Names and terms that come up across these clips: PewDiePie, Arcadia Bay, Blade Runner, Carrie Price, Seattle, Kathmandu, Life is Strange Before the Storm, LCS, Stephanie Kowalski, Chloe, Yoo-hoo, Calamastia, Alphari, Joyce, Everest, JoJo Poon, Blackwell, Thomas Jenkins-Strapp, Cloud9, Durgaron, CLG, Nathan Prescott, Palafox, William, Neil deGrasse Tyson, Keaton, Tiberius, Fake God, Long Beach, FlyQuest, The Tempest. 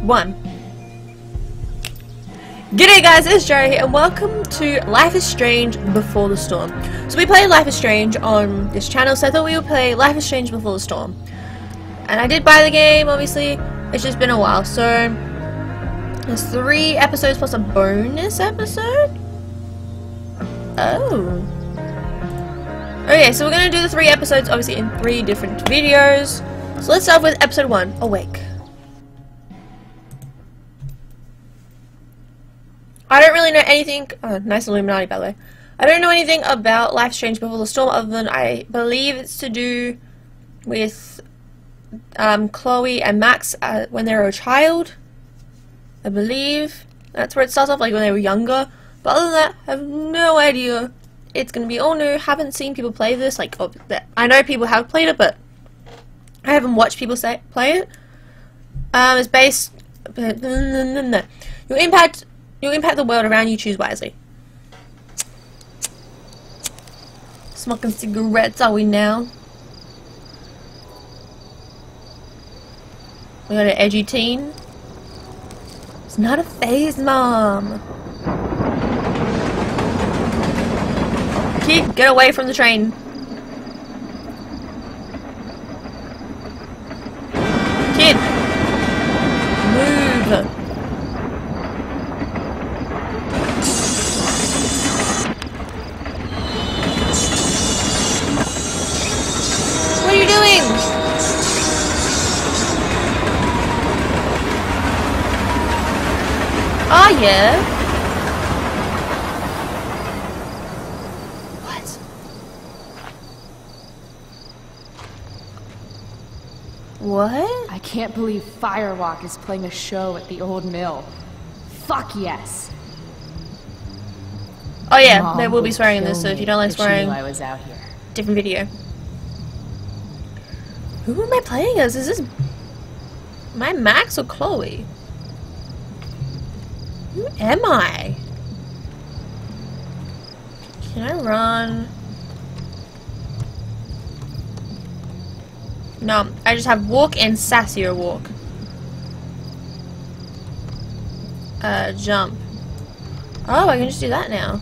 One. G'day guys, it's Joe here and welcome to Life is Strange Before the Storm. So we play Life is Strange on this channel, so I thought we would play Life is Strange Before the Storm. And I did buy the game, obviously, it's just been a while, so there's 3 episodes plus a bonus episode? Oh. Okay, so we're gonna do the 3 episodes, obviously, in 3 different videos. So let's start with episode 1, Awake. I don't really know anything. Oh, nice Illuminati, by the way. I don't know anything about Life is Strange Before the Storm other than I believe it's to do with Chloe and Max when they were a child. I believe that's where it starts off, like when they were younger. But other than that, I have no idea. It's gonna be all new. Haven't seen people play this. Like, oh, I know people have played it, but I haven't watched people play it. It's based. You'll impact the world around you, choose wisely. Smoking cigarettes, are we now? We got an edgy teen. It's not a phase, Mom. Kid, get away from the train. Kid, move. Yeah. What? What? I can't believe Firewalk is playing a show at the old mill. Fuck yes. Oh yeah, Mom, they will be swearing in this, so if you don't like swearing, I was out here. Different video. Who am I playing as? Is this my Max or Chloe? Who am I? Can I run? No, I just have walk and sassier walk. Jump. Oh, I can just do that now.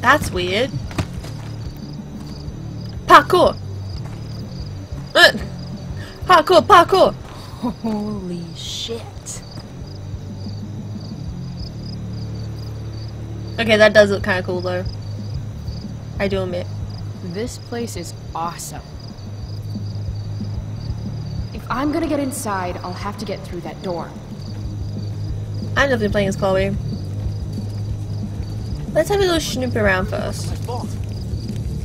That's weird. Parkour! Parkour, parkour! Holy shit. Okay, that does look kind of cool though. I do admit. This place is awesome. If I'm gonna get inside, I'll have to get through that door. I'm definitely playing as Chloe. Let's have a little snoop around first. It's my fault.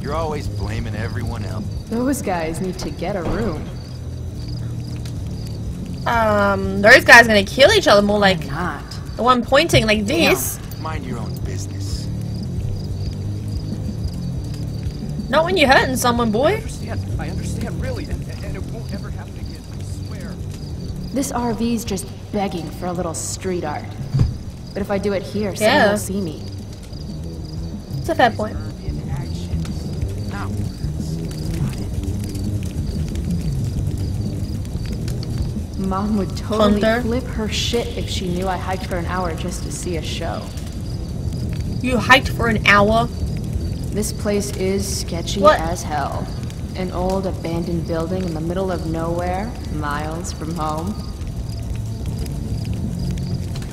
You're always blaming everyone else. Those guys need to get a room. Those guys are gonna kill each other more like not. The one pointing like this. No, mind your own business. Not when you're hurting someone, boy. I understand really, and it won't ever happen again, I swear. This RV's just begging for a little street art. But if I do it here, someone will see me. That's a fair point. Mom would totally flip her shit if she knew I hiked for an hour just to see a show. You hiked for an hour? This place is sketchy as hell. An old abandoned building in the middle of nowhere, miles from home.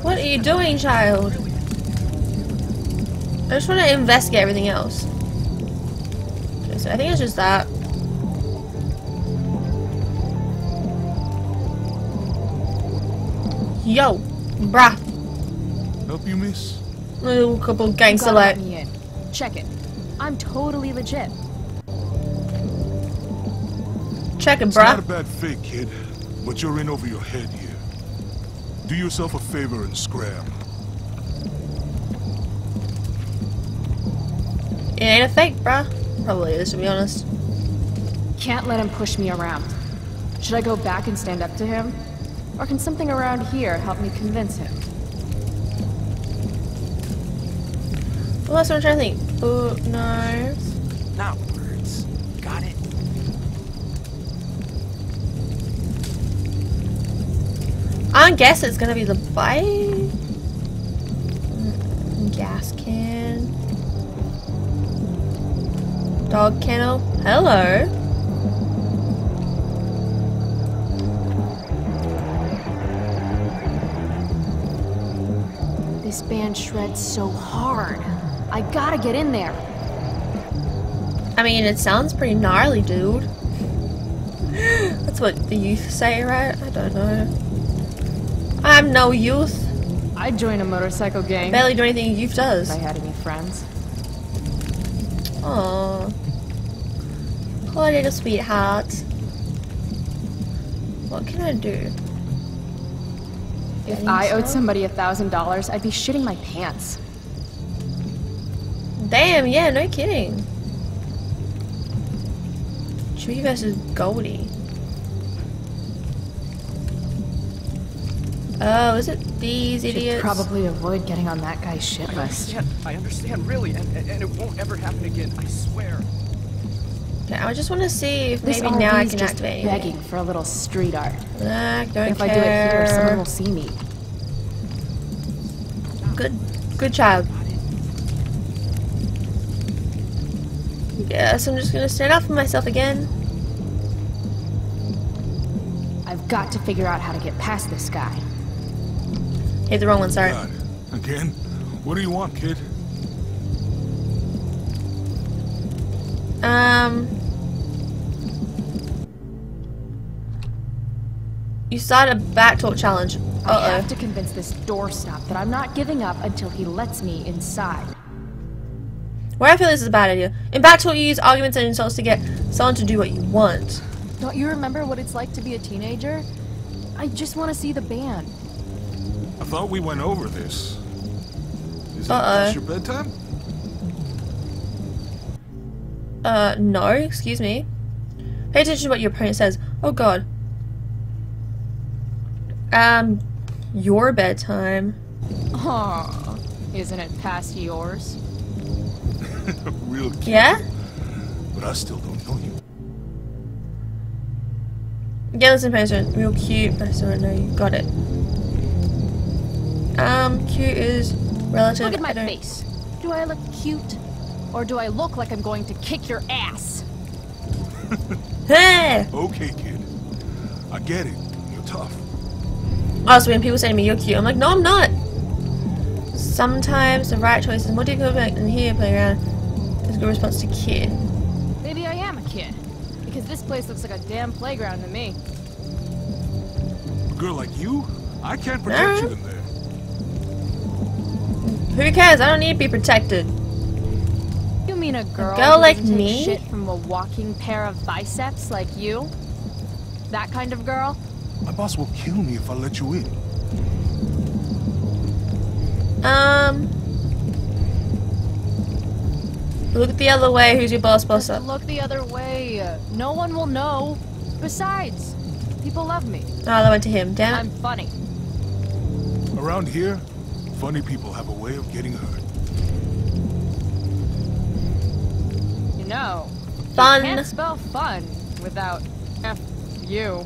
What are you doing, child? I just want to investigate everything else. Okay, so I think it's just that. Yo, bruh. Help you, miss? Ooh, couple gangster like. Check it. I'm totally legit. Check it, bruh. It's not a bad fake, kid, but you're in over your head here. Do yourself a favor and scram. It ain't a fake, bruh. Probably is, to be honest. Can't let him push me around. Should I go back and stand up to him? Or can something around here help me convince him? Well, that's what I'm trying to think. Oh, no. Not words. Got it. can't guess it's gonna be the bike. Gas can. Dog kennel. Hello. This band shreds so hard. I gotta get in there. I mean, it sounds pretty gnarly, dude. That's what the youth say, right? I don't know. I'm no youth. I'd join a motorcycle gang. I barely do anything a youth does. If I had any friends. Aww. Poor little sweetheart. What can I do? If I owed somebody $1,000, I'd be shitting my pants. Damn, yeah, no kidding. Chewie versus Goldie. Oh, is it these idiots? Should probably avoid getting on that guy's shit list. I understand, really, and it won't ever happen again, I swear. Okay, I just want to see if maybe now I can activate. Begging for a little street art. I don't care. If I do it here, someone will see me. Good child. Yes, I'm just gonna stand up for myself again. I've got to figure out how to get past this guy. Hey, the wrong one, sorry. God. Again? What do you want, kid? You started a backtalk challenge. Uh-oh. I have to convince this doorstop that I'm not giving up until he lets me inside. Where I feel this is a bad idea. In backtalk, you use arguments and insults to get someone to do what you want. Don't you remember what it's like to be a teenager? I just want to see the band. I thought we went over this. Is it your bedtime? No, excuse me. Pay attention to what your opponent says. Oh god. Your bedtime. Aww, isn't it past yours? Real cute. Yeah? But I still don't know you. Yeah, listen, patient. Real cute, but I still don't know you. Got it. Cute is relative. Look at my face. Do I look cute? Or do I look like I'm going to kick your ass? Hey! Okay, kid. I get it. You're tough. Oh, so when people say to me, you're cute, I'm like, no, I'm not. Sometimes the right choice is more difficult than here, playground. It's a good response to kid. Maybe I am a kid. Because this place looks like a damn playground to me. A girl like you? I can't protect you in there. Who cares? I don't need to be protected. You mean a girl like me? Shit from a walking pair of biceps like you? That kind of girl? My boss will kill me if I let you in. Look the other way. Who's your boss, boss up? Look the other way. No one will know. Besides, people love me. Oh, that went to him. Damn. I'm funny. Around here, funny people have a way of getting hurt. You know, fun. You can't spell fun without F-U.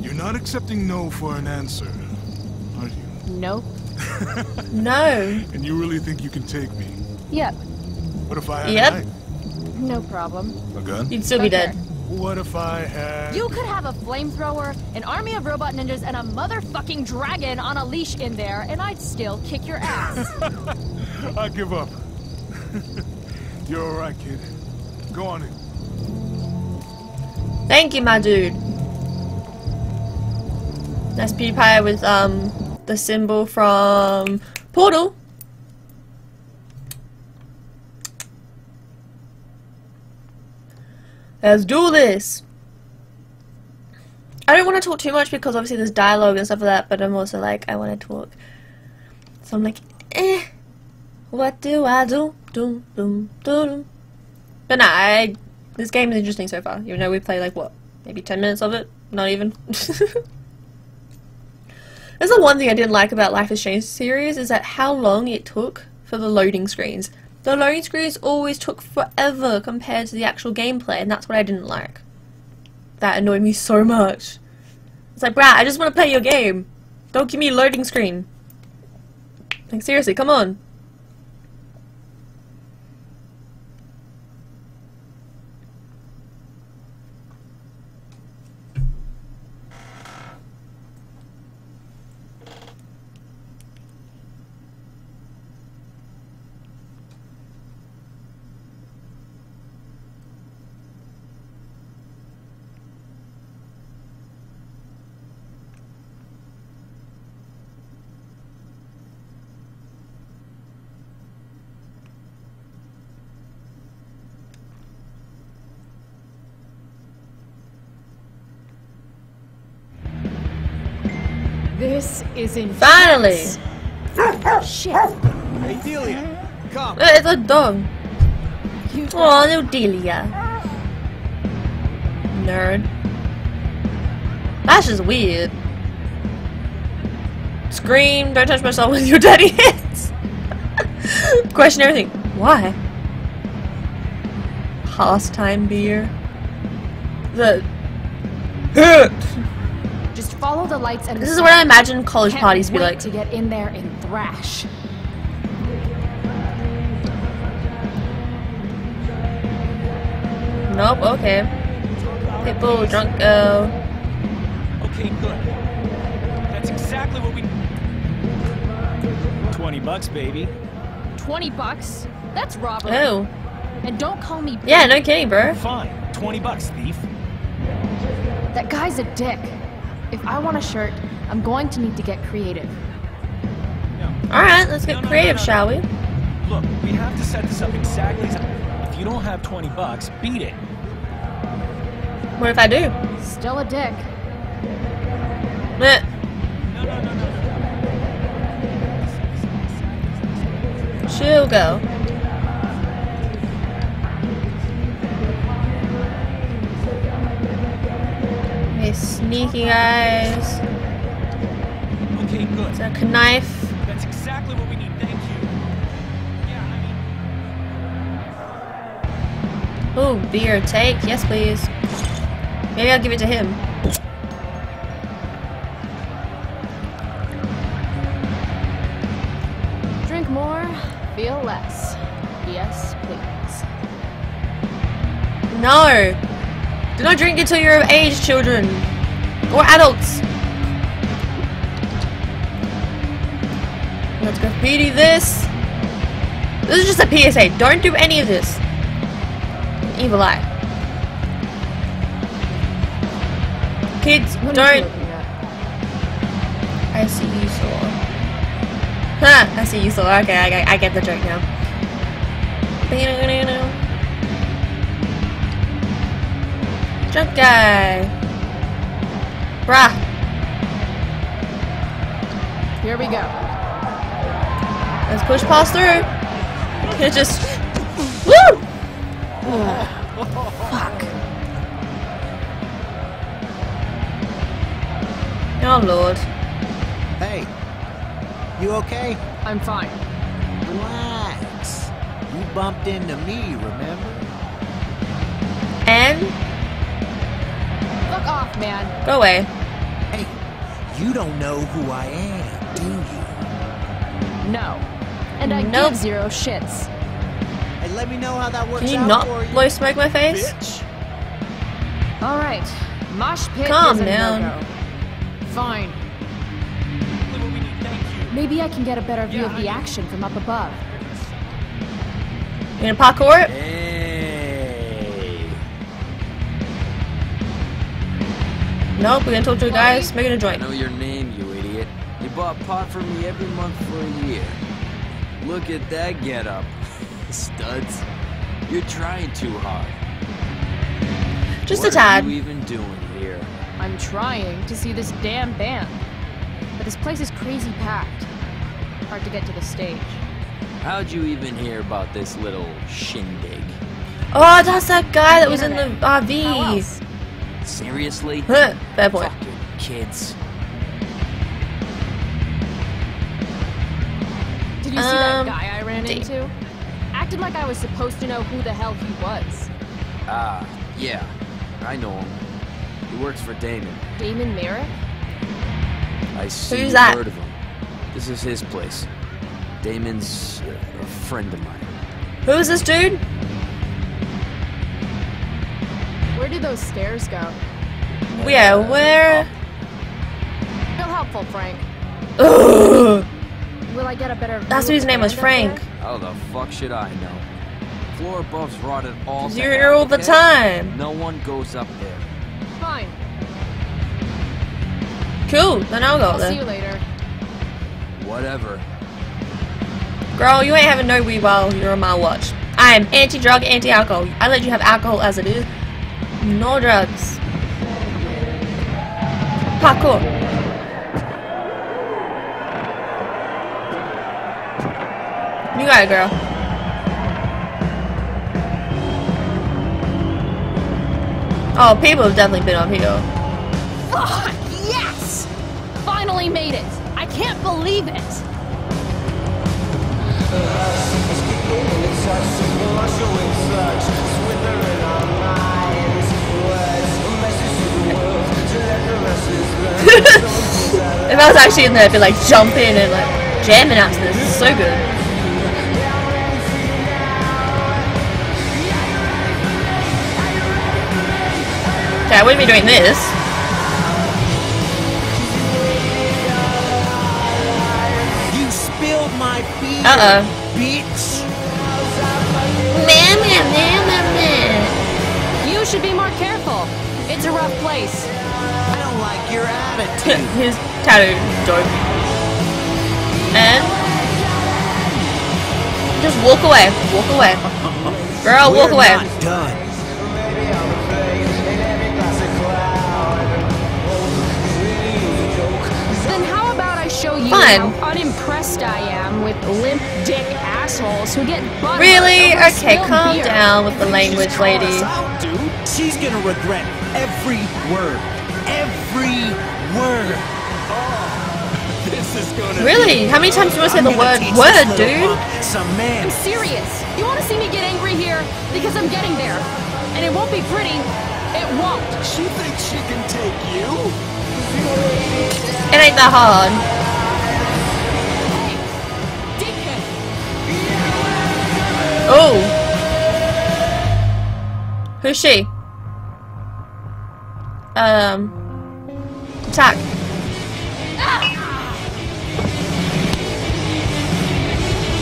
You're not accepting no for an answer, are you? Nope. No. And you really think you can take me? Yep. What if I had a knife? No problem. A gun? You'd still be dead. What if I had... You could have a flamethrower, an army of robot ninjas, and a motherfucking dragon on a leash in there, and I'd still kick your ass. I give up. You're alright, kid. Go on in. Thank you, my dude. That's PewDiePie with the symbol from PORTAL. Let's do this. I don't want to talk too much because obviously there's dialogue and stuff like that, but I'm also like, I want to talk. So I'm like, what do I do? But nah, this game is interesting so far. Even though we play like, what, maybe 10 minutes of it? Not even. That's the one thing I didn't like about Life is Strange series, is that how long it took for the loading screens. The loading screens always took forever compared to the actual gameplay, and that's what I didn't like. That annoyed me so much. It's like, brat, I just want to play your game. Don't give me a loading screen. Like, seriously, come on. This is in finally! Shit! Hey Delia, come! It's a dog! Oh, no Delia! Nerd. That's just weird. Scream, don't touch myself with your dirty hands! Question everything. Why? Pastime beer? The. Just follow the lights and this is what I imagine college parties be like. To get in there and thrash. Nope, okay. People drunk okay, good. That's exactly what we $20 baby. $20? That's robbery. Oh. And don't call me baby. Yeah, no kidding, bro. Fine. $20, thief. That guy's a dick. If I want a shirt, I'm going to need to get creative. No. Alright, let's get creative, shall we? Look, we have to set this up exactly. If you don't have $20, beat it. What if I do? Still a dick. Meh. No. She'll go. Sneaky eyes. Okay, good. It's like a knife. That's exactly what we need. Thank you. Yeah, I mean... Ooh, beer, take. Yes, please. Maybe I'll give it to him. Drink more, feel less. Yes, please. No. Do not drink until you're of age, children. Or adults. Let's graffiti this. This is just a PSA. Don't do any of this. Evil eye. Kids, what don't. I see you saw. Huh, I see you saw. Okay, I get the joke now. Drunk guy. Bruh. Here we go. Let's push past through. It just. Woo! Fuck. Oh lord. Hey. You okay? I'm fine. Relax. You bumped into me, remember? And? Off, man. Go away. Hey, you don't know who I am, do you? No. And I give zero shits. Hey, let me know how that works. Can you out not for you? Blow smoke my face? Bitch. All right, mosh pit. Calm down. No-go. Fine. Maybe I can get a better view of the action from up above. You gonna parkour it? Nope, we're gonna talk to a guy smoking a joint. I know your name, you idiot. You bought pot from me every month for a year. Look at that getup, studs. You're trying too hard. Just a tad. What are you even doing here? I'm trying to see this damn band, but this place is crazy packed. Hard to get to the stage. How'd you even hear about this little shindig? Oh, that's that guy that was in the RV. How else? Seriously? Bad boy. Fucking kids. Did you see that guy I ran into? Acted like I was supposed to know who the hell he was. Ah, yeah. I know him. He works for Damon. Damon Merrick? I see. Who's that? Heard of him. This is his place. Damon's a friend of mine. Who's this dude? Where do those stairs go? Yeah, where? No helpful, Frank. Ugh. Will I get a better view? That's who his name was, Frank. How the fuck should I know? Floor above's rotted all the time. You're here all the time. No one goes up there. Fine. Cool. Then I'll go there. See you later. Whatever. Girl, you ain't having no weed while you're on my watch. I am anti-drug, anti-alcohol. I let you have alcohol as it is. No drugs. Parkour. You got it, girl. Oh, people have definitely been up here. Fuck, yes! Finally made it. I can't believe it. If I was actually in there, I'd be like jumping and like jamming out to this. This is so good. Okay, I wouldn't be doing this. You spilled my beer. Uh oh. Bitch. Man. You should be more careful. It's a rough place. I don't like your attitude. His tattooed dog. And just walk away. Walk away. Girl, walk away. Not done. Then how about I show you how unimpressed I am with limp dick assholes who get butt. Really? Okay, calm down with the language, lady. She's gonna regret every word. Every word. Oh, this is gonna really? How many times do you want to say the word, dude? I'm serious. You want to see me get angry here? Because I'm getting there. And it won't be pretty. It won't. She thinks she can take you? It ain't that hard. Hey, dickhead. Oh. Who's she? Attack. Ah!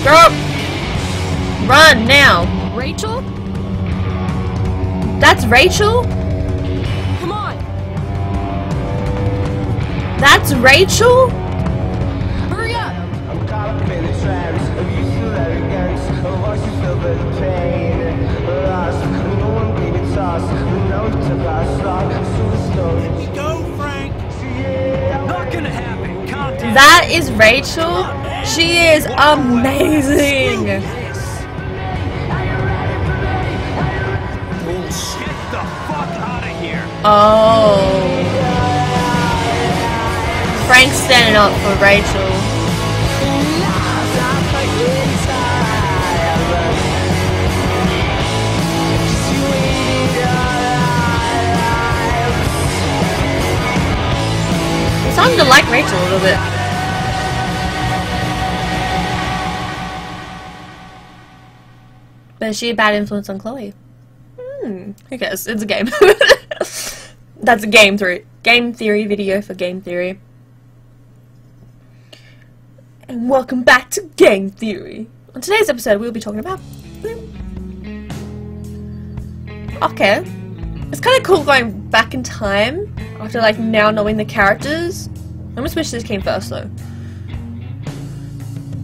Girl! Run now! Rachel? That's Rachel? Come on! That's Rachel? Hurry up! Go, Frank. Not gonna happen. That is Rachel. She is amazing. Bullshit, the fuck out of here. Oh, Frank's standing up for Rachel. Starting to like Rachel a little bit. But is she a bad influence on Chloe? Who cares? It's a game. That's a game theory. Game theory video for game theory. And welcome back to game theory. On today's episode, we'll be talking about. Okay. It's kind of cool going back in time after like now knowing the characters. I almost wish this came first though,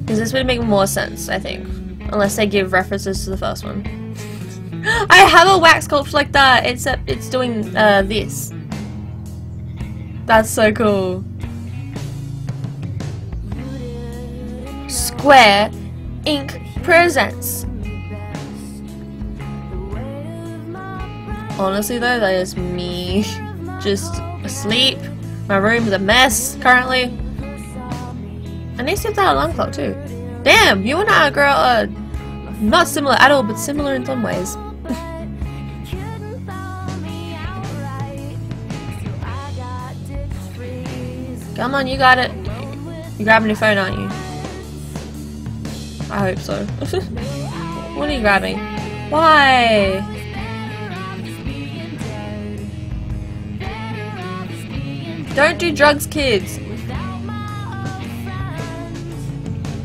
because this would make more sense, I think, unless they give references to the first one. I have a wax sculpt like that, except it's doing this. That's so cool. Square Inc. presents. Honestly though, that is me just asleep. My room is a mess currently. I need to set that alarm clock too. Damn, you and I, girl, are not similar at all, but similar in some ways. Come on, you got it. You're grabbing your phone, aren't you? I hope so. What are you grabbing? Why? Don't do drugs, kids.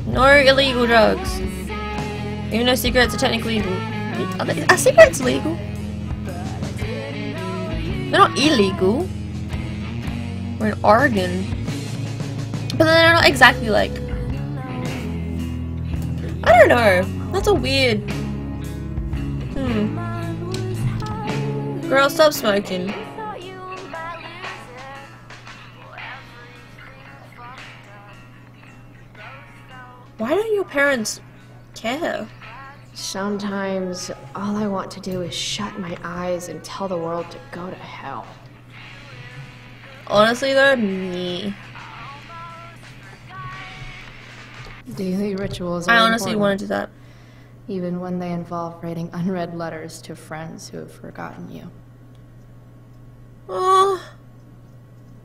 No illegal drugs. Even though cigarettes are technically legal. Are cigarettes legal? They're not illegal. We're in Oregon. But they're not exactly like... I don't know. That's a weird... Girl, stop smoking. Why don't your parents care? Sometimes all I want to do is shut my eyes and tell the world to go to hell. Honestly, they're me. Daily rituals. I honestly want to do that. Even when they involve writing unread letters to friends who have forgotten you. Oh,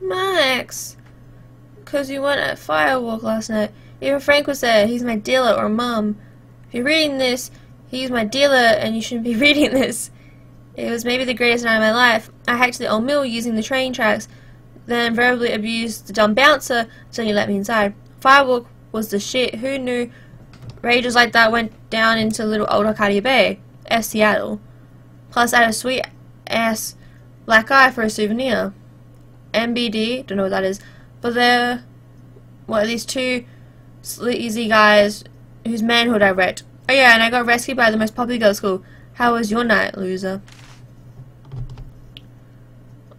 Max. Because you went at Firewalk last night. Even Frank was there. He's my dealer, or mom. If you're reading this, he's my dealer and you shouldn't be reading this. It was maybe the greatest night of my life. I hacked the old mill using the train tracks, then verbally abused the dumb bouncer until he let me inside. Firewalk was the shit. Who knew rages like that went down into little old Arcadia Bay, Seattle. Plus I had a sweet ass black eye for a souvenir. MBD, don't know what that is, but there were these two sleazy guys whose manhood I wrecked. Oh yeah, and I got rescued by the most popular girl at school. How was your night, loser?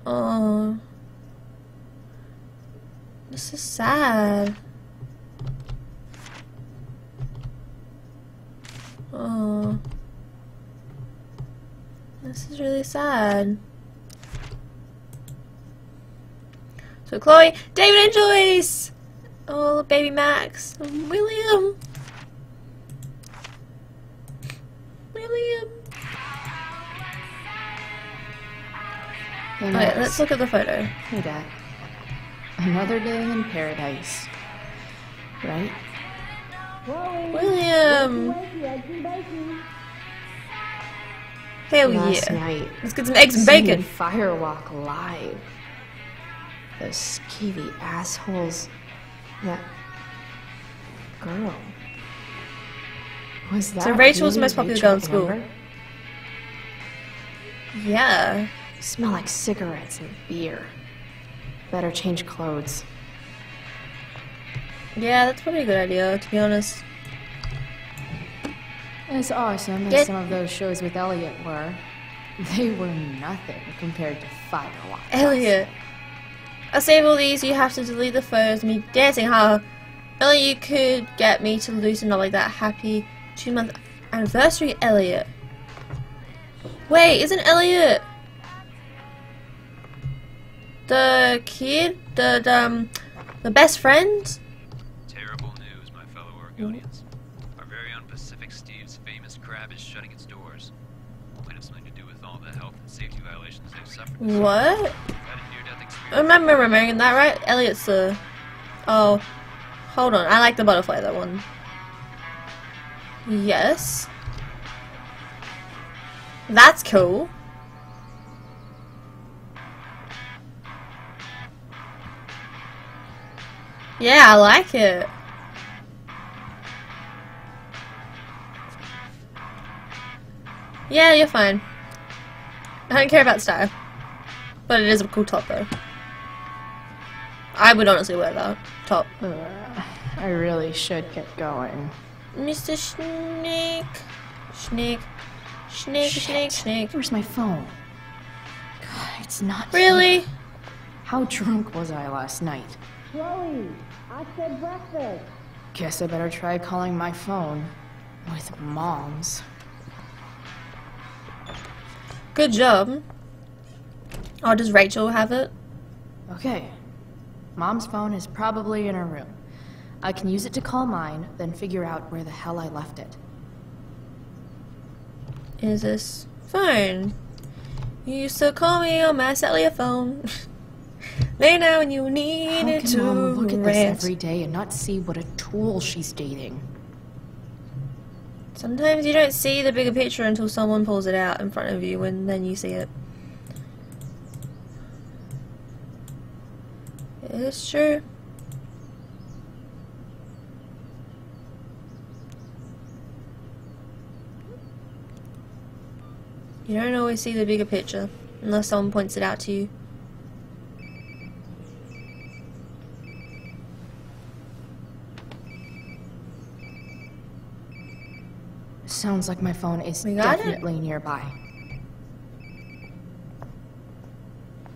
Oh, this is sad. Oh, this is really sad. So Chloe, David and Joyce! Oh, baby Max and William. Hey, Max. Wait, let's look at the photo. Hey, Dad. Another day in paradise, right? Whoa, William. Hell yeah! Night, let's get some eggs and bacon. Firewalk live. Those skeevy assholes. That girl. Was that? So Rachel was the most popular girl in school. Amber? Yeah. Smell like cigarettes and beer. Better change clothes. Yeah, that's probably a good idea, to be honest. As awesome as some of those shows with Elliot were, they were nothing compared to Firewalk. Elliot. I'll save all these, you have to delete the photos of me dancing, huh? Elliot, you could get me to loosen up like that. Happy 2-month anniversary, Elliot. Wait, isn't Elliot the kid? The best friend? Terrible news, my fellow Oregonians. Our very own Pacific Steve's famous crab is shutting its doors. Might have something to do with all the health and safety violations they've suffered. What? I remember remembering that, right? Elliot's the... Oh. Hold on. I like the butterfly, that one. Yes. That's cool. Yeah, I like it. Yeah, you're fine. I don't care about style. But it is a cool top, though. I would honestly wear that top. I really should get going. Mr. Snake. Snake. Snake, Snake, Snake. Where's my phone? God, it's not... Really? Here. How drunk was I last night? Chloe, I said breakfast. Guess I better try calling my phone. With mom's. Good job. Oh, does Rachel have it? Okay. Mom's phone is probably in her room. I can use it to call mine, then figure out where the hell I left it. Is this phone? You used to call me on my cellular phone. Lay down when you need it to rest. How can Mom look at this every day and not see what a tool she's dating? Sometimes you don't see the bigger picture until someone pulls it out in front of you, and then you see it. It's true. You don't always see the bigger picture unless someone points it out to you. Sounds like my phone is definitely nearby.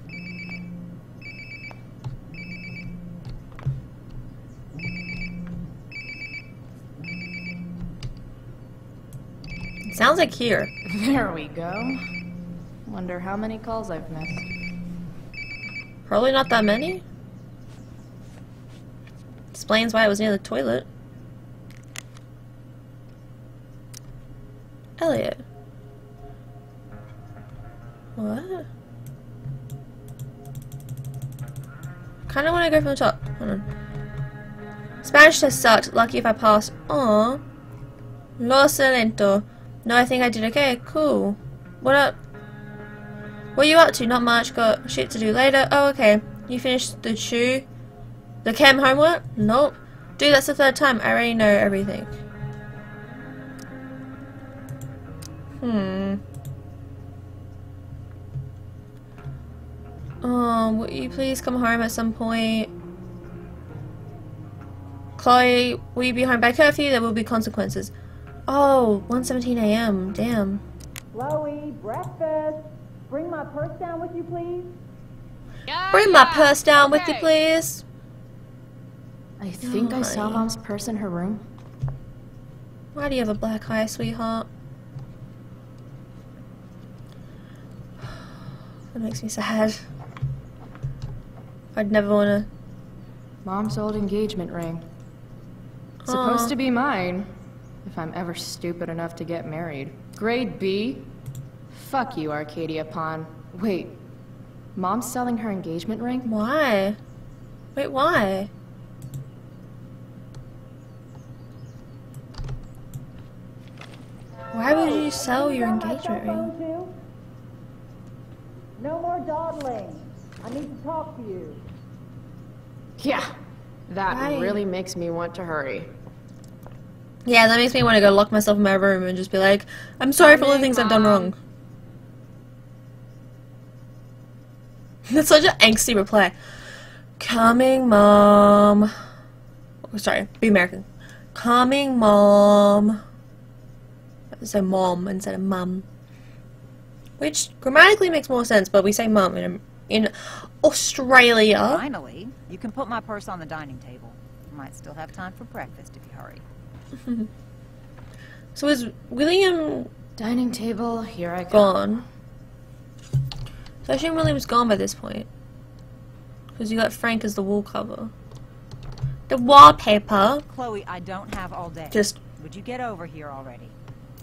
It sounds like here. There we go. Wonder how many calls I've missed. Probably not that many. Explains why it was near the toilet. Elliot. What? Kinda wanna go from the top. Hold on. Spanish test sucked. Lucky if I passed. Aww. Lo siento. No, I think I did okay. Cool. What up? What are you up to? Not much. Got shit to do later. Oh, okay. You finished the the chem homework? Nope. Dude, that's the third time. I already know everything. Oh, will you please come home at some point? Chloe, will you be home by curfew? There will be consequences. Oh, 1:17 a.m. Damn. Chloe, breakfast. Bring my purse down with you, please. Yeah, bring my purse down with you, please. I think I saw Mom's purse in her room. Why do you have a black eye, sweetheart? That makes me sad. I'd never wanna. Mom's old engagement ring. It's supposed to be mine. If I'm ever stupid enough to get married. Grade B? Fuck you, Arcadia Pawn. Wait. Mom's selling her engagement ring? Why? Wait, why? Why would you sell your engagement ring? No more dawdling. I need to talk to you. Yeah, that really makes me want to hurry. Yeah, that makes me want to go lock myself in my room and just be like, I'm sorry for all the things I've done wrong. That's such an angsty reply. Coming, Mom. Oh, sorry, be American. Coming, Mom. I say Mom instead of Mum. Which grammatically makes more sense, but we say mum in Australia. Finally, you can put my purse on the dining table. You might still have time for breakfast if you hurry. So is William... Dining table, here I go. Gone. So I assume William's gone by this point. Because you got Frank as the wall cover. The wallpaper. Chloe, I don't have all day. Just... Would you get over here already?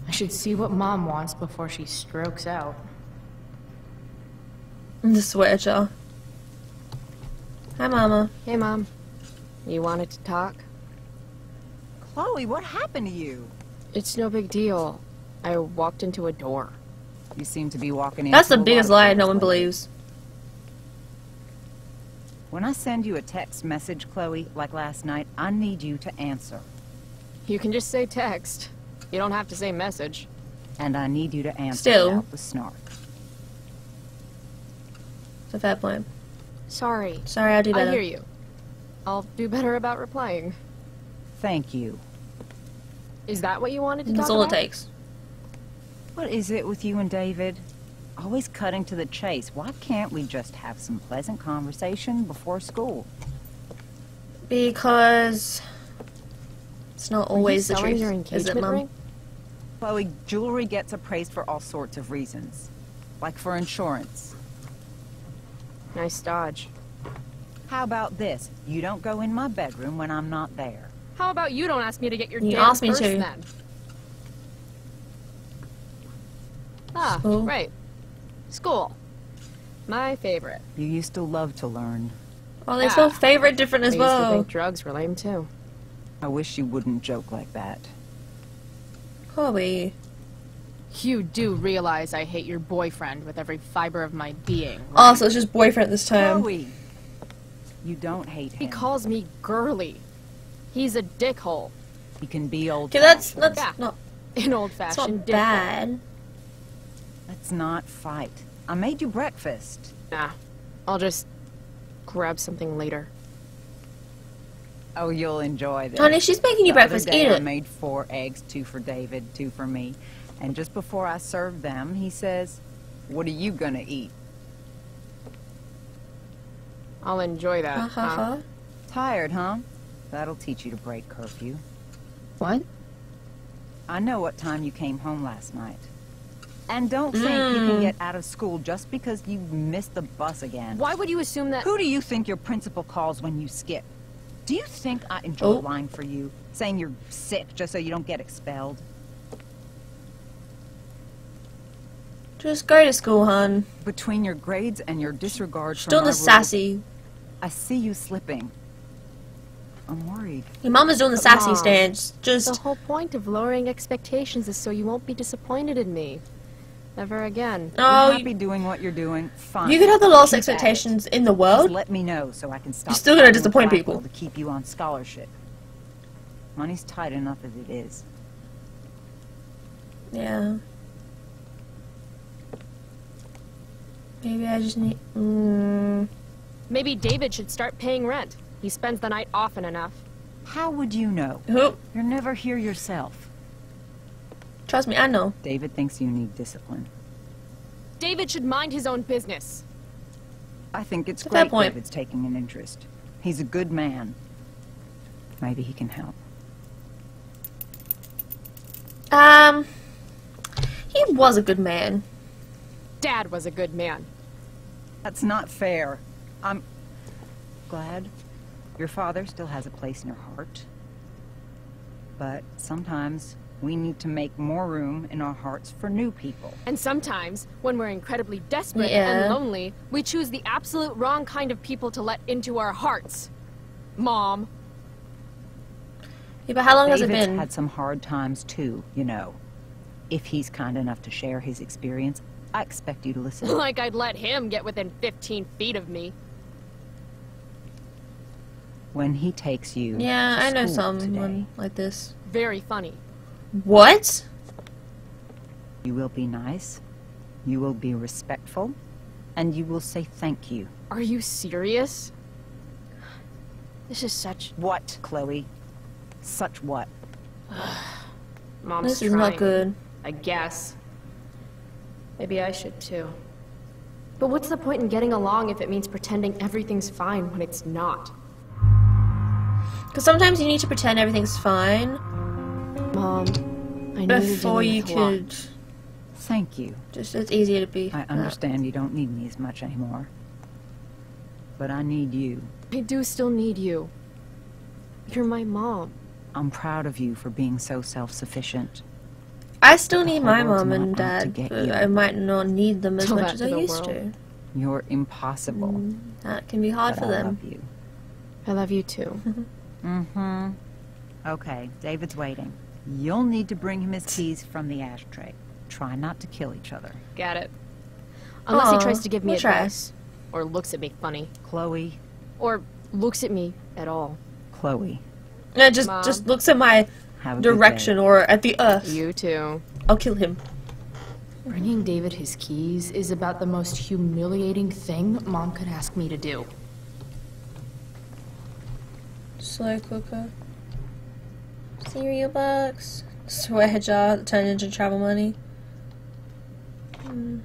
I should see what Mom wants before she strokes out. The sweater. Hi, Mama. Hey, Mom. You wanted to talk? Chloe, what happened to you? It's no big deal. I walked into a door. You seem to be walking in. That's the biggest lie no one believes. When I send you a text message, Chloe, like last night, I need you to answer. You can just say text. You don't have to say message. And I need you to answer without the snark. It's a fair point. Sorry. Sorry, I'll do better. I hear you. I'll do better about replying. Thank you. Is that what you wanted to talk about? That's all it takes. What is it with you and David? Always cutting to the chase. Why can't we just have some pleasant conversation before school? Because it's not always the truth, is it, Mom? Chloe, jewelry gets appraised for all sorts of reasons, like for insurance. Nice dodge. How about this? You don't go in my bedroom when I'm not there. How about you don't ask me to get your damn purse then? Ah, right. School. My favorite. You used to love to learn. Well, they sold favorite different as well. I used to think drugs were lame too. I wish you wouldn't joke like that. Chloe. You do realize I hate your boyfriend with every fiber of my being, right? Also, it's just boyfriend this time. Chloe. You don't hate him. He calls me girly. He's a dickhole. He can be old-fashioned. Okay, that's not an old-fashioned dickhole. It's not bad. Let's not fight. I made you breakfast. Nah, I'll just grab something later. Oh, you'll enjoy this. Honey, she's making you breakfast. Eat it. I made 4 eggs, 2 for David, 2 for me. And just before I served them, he says, "What are you gonna eat?" I'll enjoy that. Tired, huh? That'll teach you to break curfew. What? I know what time you came home last night. And don't think you can get out of school just because you missed the bus again. Why would you assume that? Who do you think your principal calls when you skip? Do you think I enjoy lying for you, saying you're sick just so you don't get expelled? Just go to school, hon. Between your grades and your disregard for my rules, sassy. I see you slipping. I'm worried. Your mama's doing the sassy stance. Just the whole point of lowering expectations is so you won't be disappointed in me. Never again. No, you'll be doing what you're doing. Fine. You could have the lowest expectations in the world. Just let me know so I can stop. You're still gonna disappoint people. To keep you on scholarship. Money's tight enough as it is. Yeah. Maybe I just need... Maybe David should start paying rent. He spends the night often enough. How would you know? You're never here yourself. Trust me, I know. David thinks you need discipline. David should mind his own business. I think it's great David's taking an interest. He's a good man. Maybe he can help. He was a good man. Dad was a good man. That's not fair. I'm glad your father still has a place in your heart. But sometimes we need to make more room in our hearts for new people. And sometimes, when we're incredibly desperate and lonely, we choose the absolute wrong kind of people to let into our hearts. Mom. Yeah, but how long has it been? David's had some hard times too, you know. If he's kind enough to share his experience, I expect you to listen. Like I'd let him get within 15 feet of me. When he takes you to school, I know someone like this. Very funny. What? You will be nice, you will be respectful, and you will say thank you. Are you serious? This is such... What, Chloe? Such what? Mom's this is trying, not good. I guess. Maybe I should too. But what's the point in getting along if it means pretending everything's fine when it's not? Because sometimes you need to pretend everything's fine. Mom, I know before you could. Thank you. Just it's easier to be. I understand you don't need me as much anymore. But I need you. I do still need you. You're my mom. I'm proud of you for being so self-sufficient. I still need my mom and dad, but I might not need them as much as I used to. You're impossible. That can be hard for them. I love you. I love you too. Okay, David's waiting. You'll need to bring him his keys from the ashtray. Try not to kill each other. Got it. Unless he tries to give me advice. Or looks at me funny. Chloe. Or looks at me at all. Chloe. Yeah, just looks at my... direction or at the earth. You too. I'll kill him. Bringing David his keys is about the most humiliating thing Mom could ask me to do. Slow cooker. Cereal box. Swear jar that turned into travel money. And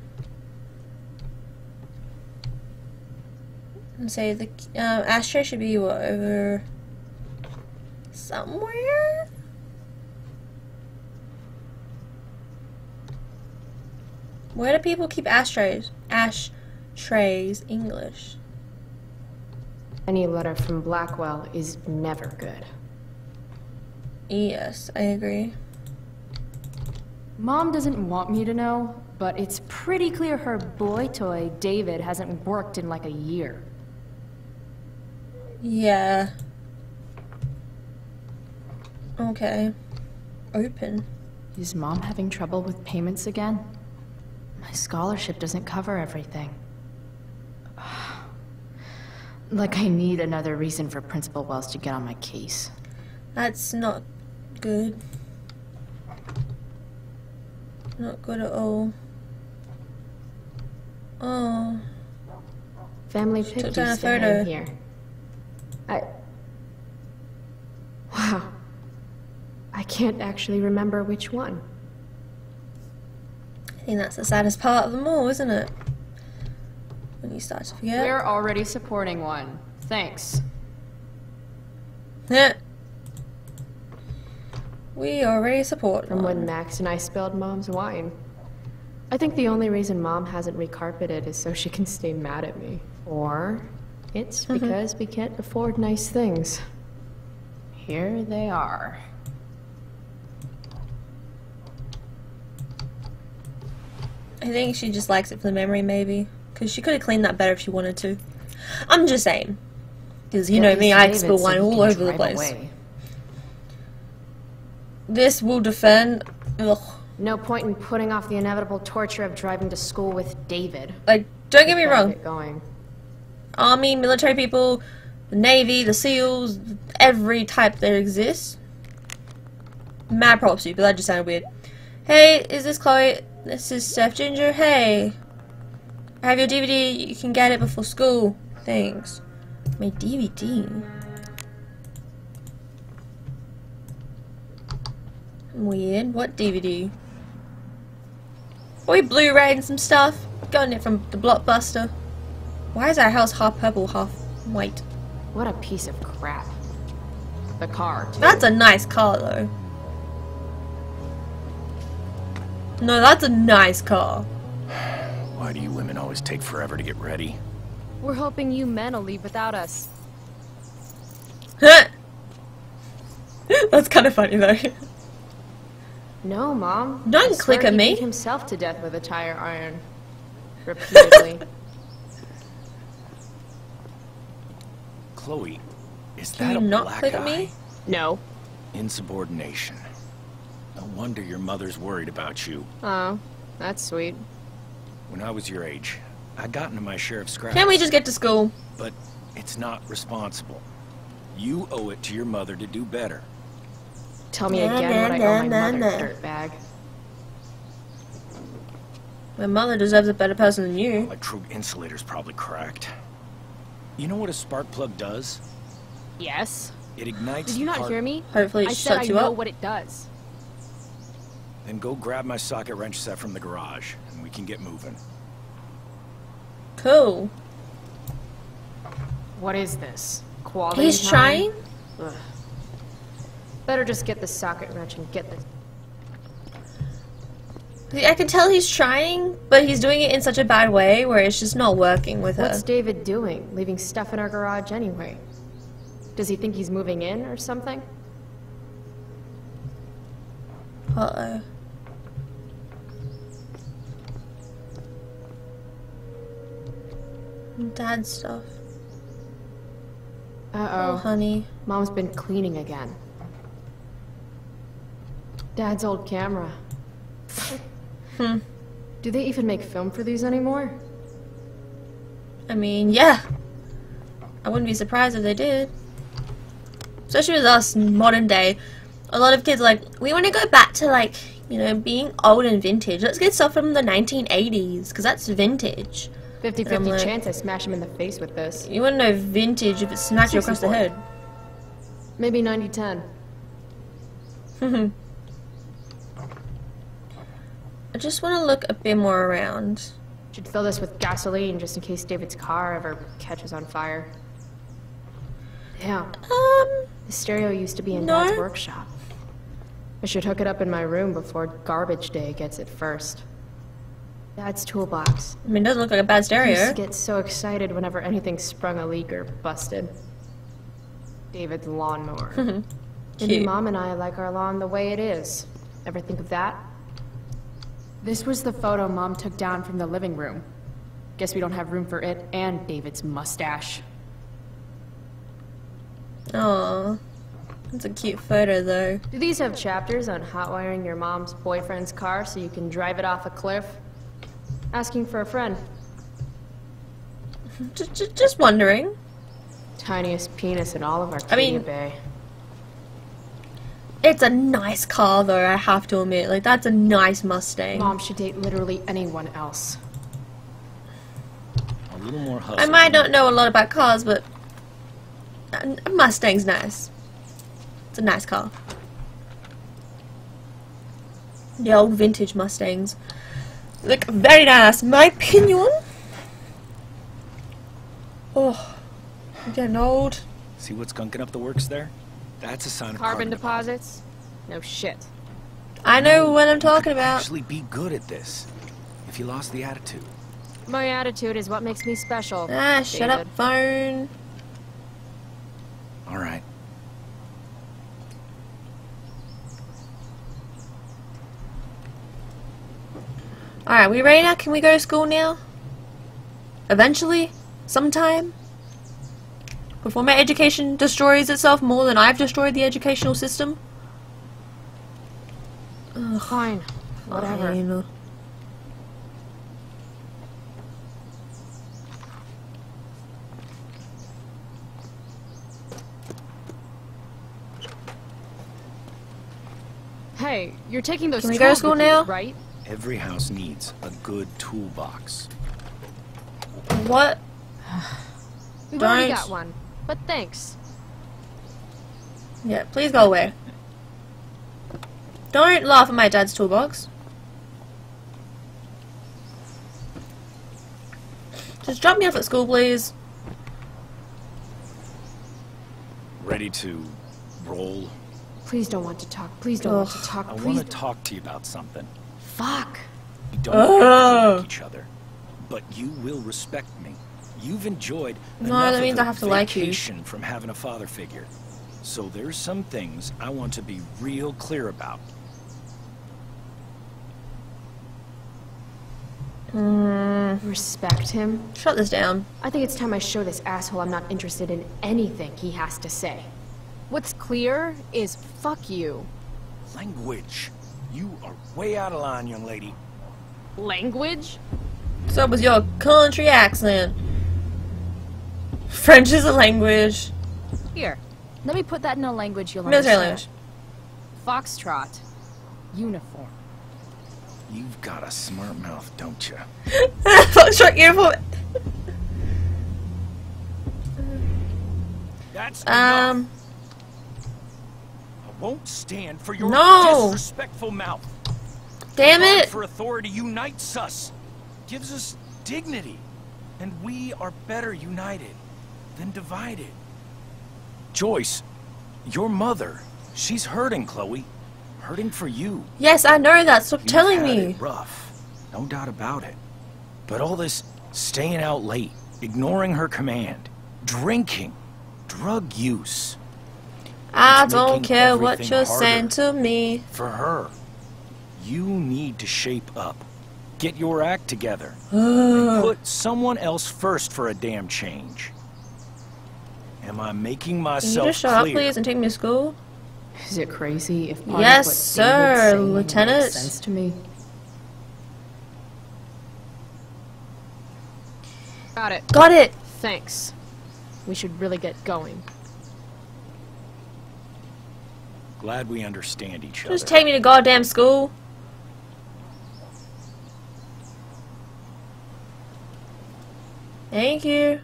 say the ashtray should be over somewhere? Where do people keep ashtrays? Ashtrays, English. Any letter from Blackwell is never good. Yes, I agree. Mom doesn't want me to know, but it's pretty clear her boy toy, David, hasn't worked in like a year. Yeah. Okay. Open. Is Mom having trouble with payments again? My scholarship doesn't cover everything. Like I need another reason for Principal Wells to get on my case. That's not good. Not good at all. Oh. Family pictures in here. Wow. I can't actually remember which one. I think that's the saddest part of them all, isn't it? When you start to forget. We're already supporting one. Thanks. Yeah. We already support one. From when Max and I spilled Mom's wine. I think the only reason Mom hasn't recarpeted is so she can stay mad at me. Or it's because we can't afford nice things. Here they are. I think she just likes it for the memory, maybe. Because she could have cleaned that better if she wanted to. I'm just saying. Because you know me, I spill wine all over the place. This will defend... Ugh. No point in putting off the inevitable torture of driving to school with David. Like, don't get me wrong. Army, military people, the Navy, the SEALs, every type that exists. Mad props to you, but that just sounded weird. Hey, is this Chloe? This is Steph Ginger. Hey. I have your DVD. You can get it before school. Thanks. My DVD? Weird. What DVD? Oh, we Blu-rayed some stuff. Gotten it from the Blockbuster. Why is our house half purple, half white? What a piece of crap. The car, too. That's a nice car, though. No, that's a nice car. Why do you women always take forever to get ready? We're hoping you men will leave without us. That's kind of funny, though. No, Mom. Don't click at me. He beat himself to death with a tire iron. Repeatedly. Chloe, is that a black eye? Can you not click at me? No. Insubordination. No wonder your mother's worried about you. Oh, that's sweet. When I was your age, I got into my share of scraps. Can we just get to school? But it's not responsible. You owe it to your mother to do better. Tell me again what I owe my mother, dirtbag. My mother deserves a better person than you. My true insulator's probably cracked. You know what a spark plug does? Yes. It ignites. Did you not hear me? Hopefully it shuts you up. I know what it does. Then go grab my socket wrench set from the garage, and we can get moving. Cool. What is this? Quality He's time? Trying? Ugh. Better just get the socket wrench and get the... I can tell he's trying, but he's doing it in such a bad way where it's just not working with her. What's David doing? Leaving stuff in our garage anyway? Does he think he's moving in or something? Uh-oh. Dad's stuff. Uh-oh. Oh, honey. Mom's been cleaning again. Dad's old camera. Do they even make film for these anymore? I mean, yeah. I wouldn't be surprised if they did. Especially with us, modern day. A lot of kids are like, we want to go back to, like, you know, being old and vintage. Let's get stuff from the 1980s, because that's vintage. 50-50 like, chance I smash him in the face with this. You wouldn't know vintage if it smacked you across the head. Maybe 90-10. I just want to look a bit more around. Should fill this with gasoline just in case David's car ever catches on fire. Yeah. The stereo used to be in Dad's workshop. I should hook it up in my room before garbage day gets it first. Dad's toolbox. I mean, it doesn't look like a bad stereo. I used to get so excited whenever anything sprung a leak or busted. David's lawnmower. Maybe Mom and I like our lawn the way it is. Ever think of that? This was the photo Mom took down from the living room. Guess we don't have room for it and David's mustache. Aww. That's a cute photo, though. Do these have chapters on hotwiring your mom's boyfriend's car so you can drive it off a cliff? Asking for a friend. Just wondering. Tiniest penis in all of Arcadia Bay. It's a nice car, though, I have to admit. Like, that's a nice Mustang. Mom should date literally anyone else. A little more hustle. I might not know a lot about cars, but a Mustang's nice. It's a nice car. The old vintage Mustangs look very nice, my opinion. Oh, I'm getting old. See what's gunking up the works there? That's a sign of carbon deposits. No shit. I know what I'm talking about. Actually, be good at this. If you lost the attitude. My attitude is what makes me special. Ah, shut up, phone. All right. All right, we ready now? Can we go to school now? Eventually, sometime. Before my education destroys itself more than I've destroyed the educational system. Ugh. Fine. Whatever. Fine. Hey, you're taking those tools. Can we go to school now? Right? Every house needs a good toolbox. What? We've already got one. But thanks. Yeah, please go away. Don't laugh at my dad's toolbox. Just drop me off at school, please. Ready to roll? Please don't want to talk. Please don't want to talk. I want to talk to you about something. Fuck. You don't like each other, but you will respect me. You've enjoyed that means I have to like you from having a father figure. So there's some things I want to be real clear about. Respect him? Shut this down. I think it's time I show this asshole I'm not interested in anything he has to say. What's clear is fuck you. Language. You are way out of line, young lady. Language? So was your country accent. French is a language. Here, let me put that in a language you'll understand. Foxtrot. Uniform. You've got a smart mouth, don't you? Foxtrot uniform. That's enough. I won't stand for your disrespectful mouth. Damn it! For authority unites us, gives us dignity. And we are better united than divided. Joyce, your mother, she's hurting, Chloe. Hurting for you. Yes, I know that. Stop telling me. Rough, no doubt about it. But all this staying out late, ignoring her command, drinking, drug use. I don't care what you're saying to me. For her, you need to shape up. Get your act together. And put someone else first for a damn change. Am I making myself clear? Can you just shut up, please, and take me to school? Is it crazy if part of what sir, David Lieutenant makes sense to me? Got it. Got it. Thanks. We should really get going. Glad we understand each other. Just take me to goddamn school. Thank you.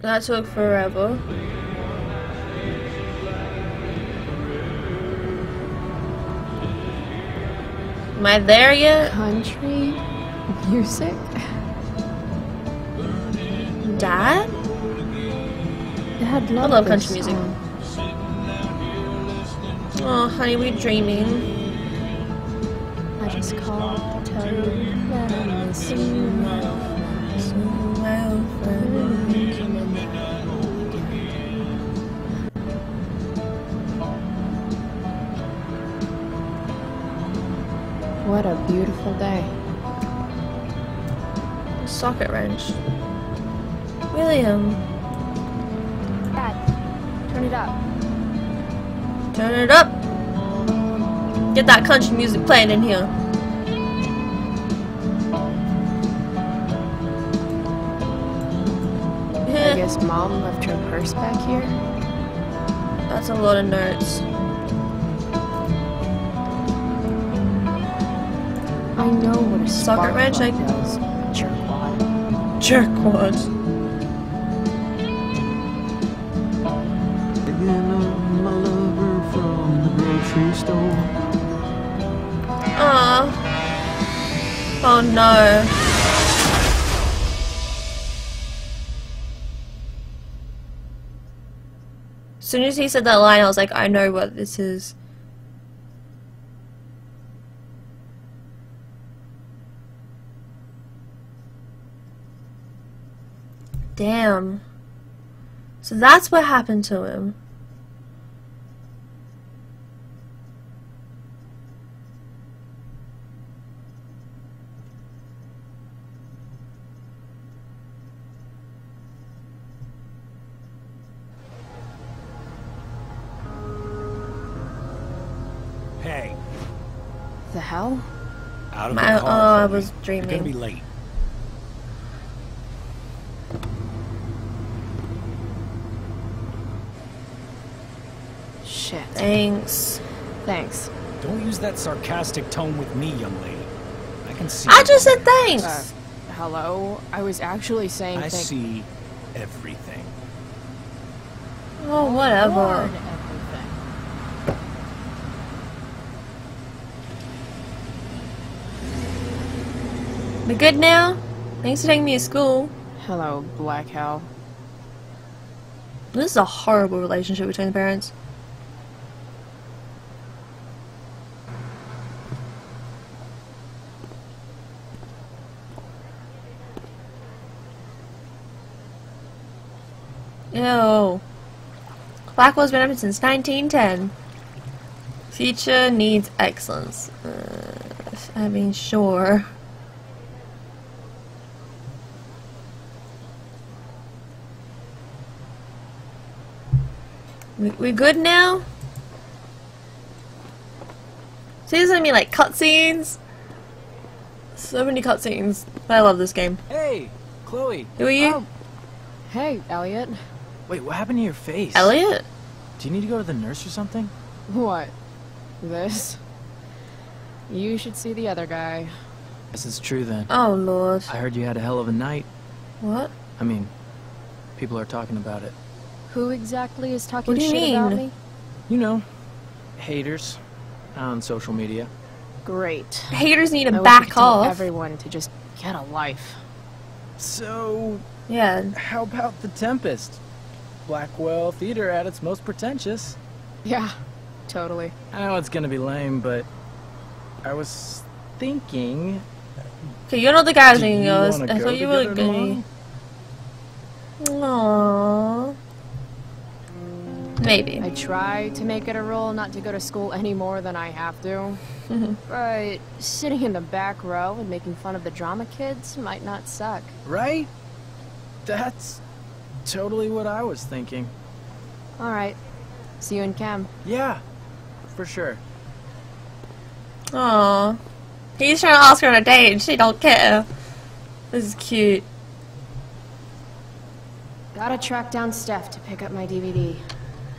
That took forever. Am I there yet? Country music? Dad? Dad loves country music. Oh, honey, we're dreaming. Just called to tell you that I miss you, my old friend. What a beautiful day. socket wrench. William. Dad, turn it up. Turn it up! Get that country music playing in here. I guess Mom left her purse back here? That's a lot of nerds. I know what a socket wrench I does. Jerkwad. Picking up my lover from the grocery store. Aww. Oh no. As soon as he said that line, I was like, I know what this is. Damn. So that's what happened to him. Hey. The hell? Out of the car, I was dreaming. You're gonna be late. Shit. Thanks. Thanks. Don't use that sarcastic tone with me, young lady. I can see. I just said thanks. Hello. I was actually saying. I see everything. Oh, whatever. We good now? Thanks for taking me to school. Hello, Black Hell. This is a horrible relationship between the parents. Ew. Blackwell's been open since 1910. Teacher needs excellence. I mean, sure. We good now? See, this is gonna be like cutscenes. So many cutscenes. I love this game. Hey, Chloe. Who are you? Oh. Hey, Elliot. Wait, what happened to your face? Elliot? Do you need to go to the nurse or something? What? This? You should see the other guy. This is true then. Oh, Lord. I heard you had a hell of a night. What? I mean, people are talking about it. Who exactly is talking shit about me? You know, haters on social media. Great. Haters need to back off. Everyone to just get a life. So, yeah. How about The Tempest? Blackwell theater at its most pretentious. Yeah, totally. I know it's gonna be lame, but I was thinking. Okay, you're not the guy who's thinking of us. I thought you were gonna. Aww. Maybe. I try to make it a rule not to go to school any more than I have to. But sitting in the back row and making fun of the drama kids might not suck. Right? That's totally what I was thinking. All right. See you in chem. Yeah, for sure. Aww. He's trying to ask her on a date and she don't care. This is cute. Gotta track down Steph to pick up my DVD.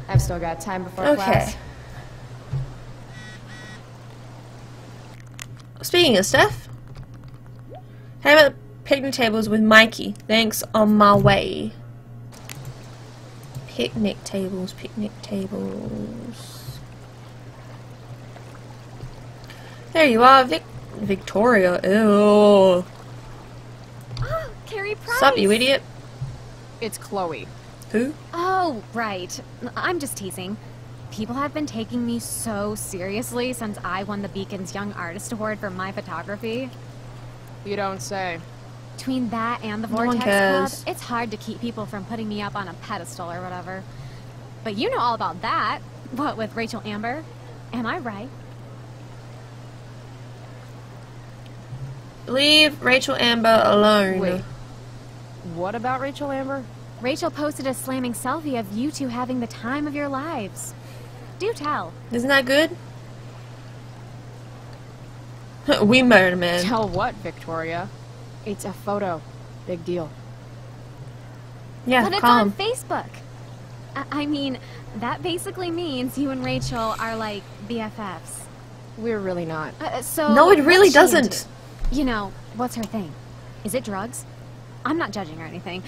I've still got time before class. Speaking of Steph, how about picnic tables with Mikey? Thanks, on my way. Picnic tables, picnic tables. There you are, Victoria. Ew. Oh, Carrie Price. Sup, you idiot. It's Chloe. Who? Oh, right. I'm just teasing. People have been taking me so seriously since I won the Beacon's Young Artist Award for my photography. You don't say. Between that and the Vortex Club, it's hard to keep people from putting me up on a pedestal or whatever. But you know all about that. What with Rachel Amber? Am I right? Leave Rachel Amber alone. Wait. What about Rachel Amber? Rachel posted a slamming selfie of you two having the time of your lives. Do tell. Isn't that good? We murdered a man. Tell what, Victoria? It's a photo. Big deal. Yeah, but it's on Facebook. I mean, that basically means you and Rachel are like BFFs. We're really not. So no, it really doesn't. You know, what's her thing? Is it drugs? I'm not judging or anything.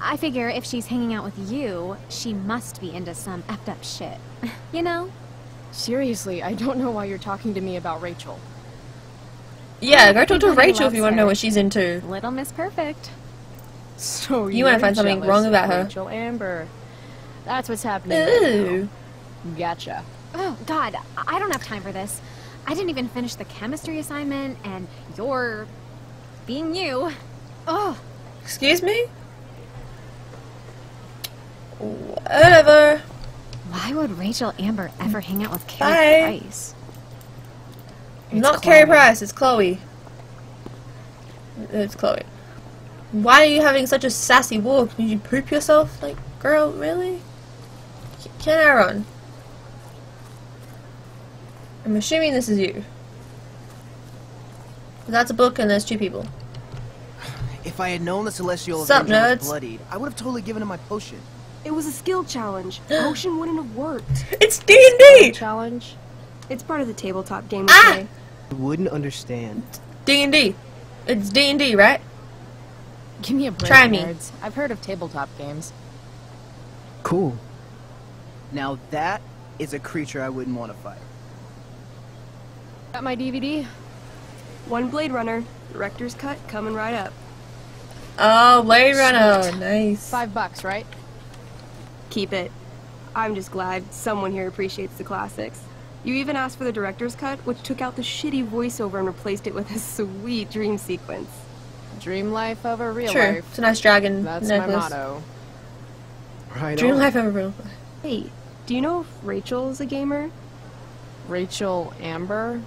I figure if she's hanging out with you, she must be into some effed up shit. You know? Seriously, I don't know why you're talking to me about Rachel. Yeah, go talk to Rachel if you want to know what she's into. Little Miss Perfect. So you want to find something wrong about her. Rachel Amber. That's what's happening. Ooh. Right, gotcha. Oh, God, I don't have time for this. I didn't even finish the chemistry assignment, and you're being you. Oh. Excuse me? Whatever. Why would Rachel Amber ever hang out with Carrie Price? Not Carrie Price, it's Chloe. It's Chloe. Why are you having such a sassy walk? Did you poop yourself? Like, girl, really? Can I run? I'm assuming this is you. That's a book and there's two people. If I had known the Celestial was bloodied, I would have totally given him my potion. It was a skill challenge. Potion wouldn't have worked. It's D&D! Challenge. It's part of the tabletop game. Ah! I wouldn't understand. D&D. It's D&D, right? Give me a break, nerds. I've heard of tabletop games. Cool. Now that is a creature I wouldn't want to fight. Got my DVD. One Blade Runner. Director's cut coming right up. Oh, Blade Runner. Nice. $5, right? Keep it. I'm just glad someone here appreciates the classics. You even asked for the director's cut, which took out the shitty voiceover and replaced it with a sweet dream sequence. Dream life over real life. It's a nice dragon necklace. That's my motto. Right. Dream life over real life. Hey, do you know if Rachel's a gamer? Rachel Amber?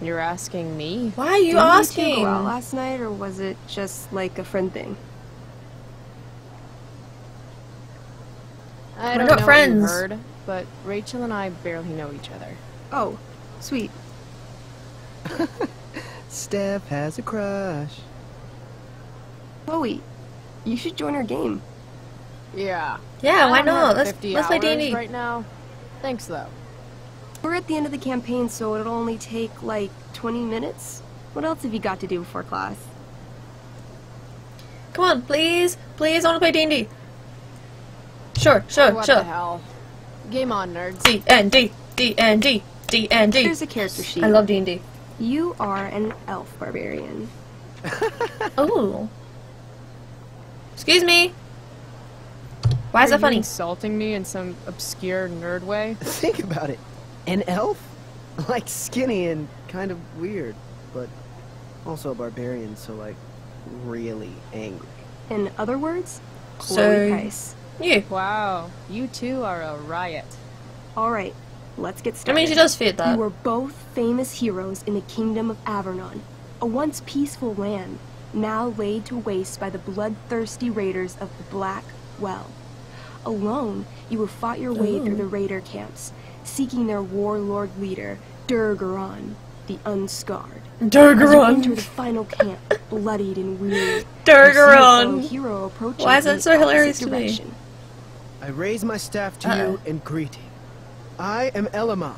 You're asking me? Why are you asking? Did you go out last night, or was it just like a friend thing? I don't know what you heard, but Rachel and I barely know each other. Oh, sweet. Steph has a crush. Chloe, you should join our game. Yeah. Yeah, why not? Let's play D&D right now. Thanks, though. We're at the end of the campaign, so it'll only take, like, 20 minutes? What else have you got to do before class? Come on, please! Please, I want to play D&D! Sure, what the hell? Game on, nerds. D&D! D&D! D&D! Here's a character sheet. I love D&D. You are an elf barbarian. Oh. Excuse me! Why is that funny? Are you insulting me in some obscure nerd way? Think about it. An elf? Like, skinny and kind of weird, but also a barbarian, so, like, really angry. In other words, Chloe Price. Yeah. Wow, you two are a riot. Alright, let's get started. I mean, she does fit that. You were both famous heroes in the kingdom of Avernon, a once peaceful land, now laid to waste by the bloodthirsty raiders of the Blackwell. Alone, you have fought your way through the raider camps, seeking their warlord leader, Durgaron, the Unscarred. Durgaron! Enter the final camp, bloodied and weary. Durgaron! Hero approaches. Why is that so hilarious to me? I raise my staff to you in greeting. I am Elamar,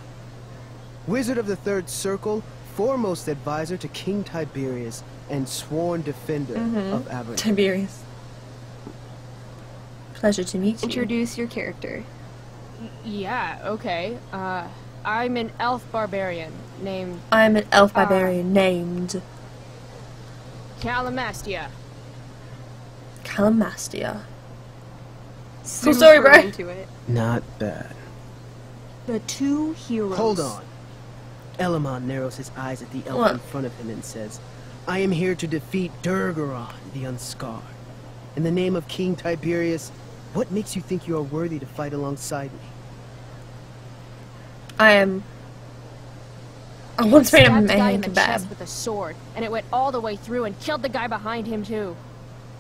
wizard of the Third Circle, foremost advisor to King Tiberius, and sworn defender of Avernon. Tiberius. Pleasure to meet you. Introduce your character. Yeah, okay. I'm an elf barbarian named... Calamastia. Calamastia. Cool story, right? Not bad. The two heroes... Hold on. Elamon narrows his eyes at the elf in front of him and says, I am here to defeat Durgaron, the Unscarred. In the name of King Tiberius, what makes you think you are worthy to fight alongside me? I am I once made a guy in the chest with a sword, and it went all the way through and killed the guy behind him too.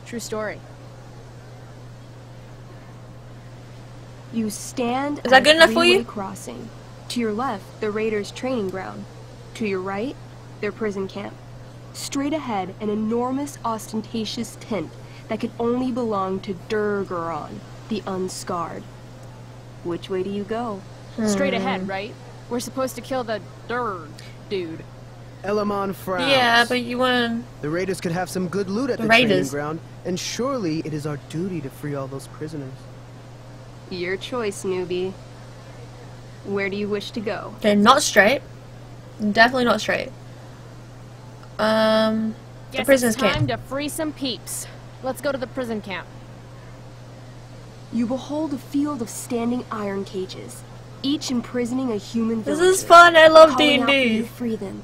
True story. You stand at a three-way crossing. To your left, the Raiders' training ground. To your right, their prison camp. Straight ahead, an enormous, ostentatious tent that could only belong to Durgaron, the Unscarred. Which way do you go? Straight ahead, right? We're supposed to kill the Durg dude. Elamar frowns. Yeah, but you won. The Raiders could have some good loot at the training ground, and surely it is our duty to free all those prisoners. Your choice, newbie. Where do you wish to go? They're not straight. Definitely not straight. The prison camp. Time to free some peeps. Let's go to the prison camp. You behold a field of standing iron cages, each imprisoning a human villager. This is fun. I love D&D. Free them.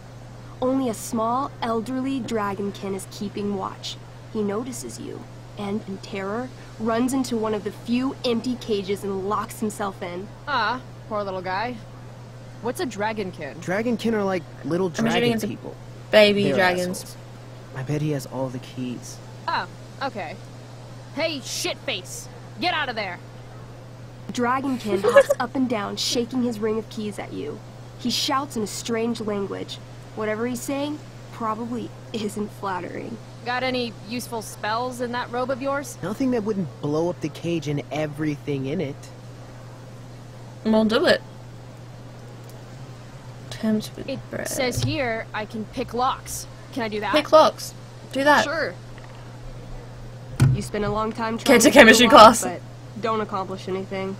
Only a small, elderly dragonkin is keeping watch. He notices you, and in terror, runs into one of the few empty cages and locks himself in. Ah. Poor little guy. What's a dragonkin? Dragonkin are like little dragon people. Baby They're dragons. Assholes. I bet he has all the keys. Oh, okay. Hey, shitface! Get out of there! Dragonkin hops up and down, shaking his ring of keys at you. He shouts in a strange language. Whatever he's saying probably isn't flattering. Got any useful spells in that robe of yours? Nothing that wouldn't blow up the cage and everything in it. We'll do it. Attempts with bread. It says here I can pick locks. Can I do that? Pick locks. Do that. Sure. You spend a long time trying to chemistry class, but don't accomplish anything.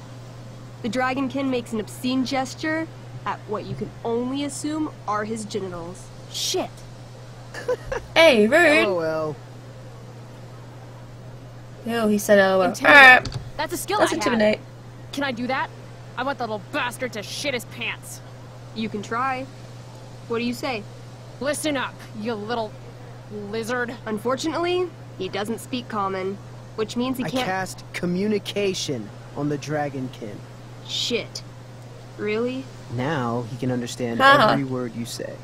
The dragonkin makes an obscene gesture at what you can only assume are his genitals. Shit. Hey, rude. Oh well. Yo, he said oh well. Alright. That's a skill. That's intimidate. Can I do that? I want the little bastard to shit his pants. You can try. What do you say? Listen up, you little lizard. Unfortunately, he doesn't speak common, which means he can't... I cast communication on the dragonkin. Shit. Really? Now he can understand every word you say.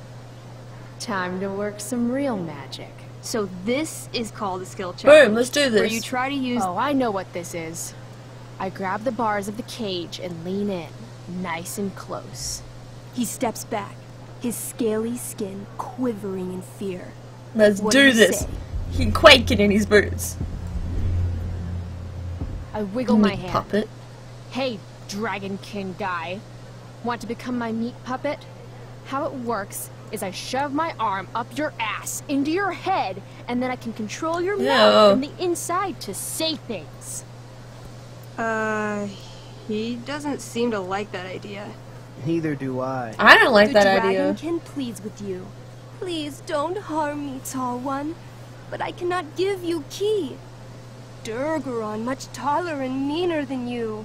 Time to work some real magic. So this is called a skill challenge. Boom, let's do this. Where you try to use... Oh, I know what this is. I grab the bars of the cage and lean in, nice and close. He steps back, his scaly skin quivering in fear. Let's do this. He quaking in his boots. I wiggle my hand. Puppet. Hey, dragonkin guy. Want to become my meat puppet? How it works is I shove my arm up your ass into your head, and then I can control your mouth from the inside to say things. He doesn't seem to like that idea. Neither do I. I don't like that idea. Dragon can pleads with you. Please don't harm me, tall one. But I cannot give you key. Durgaron, much taller and meaner than you.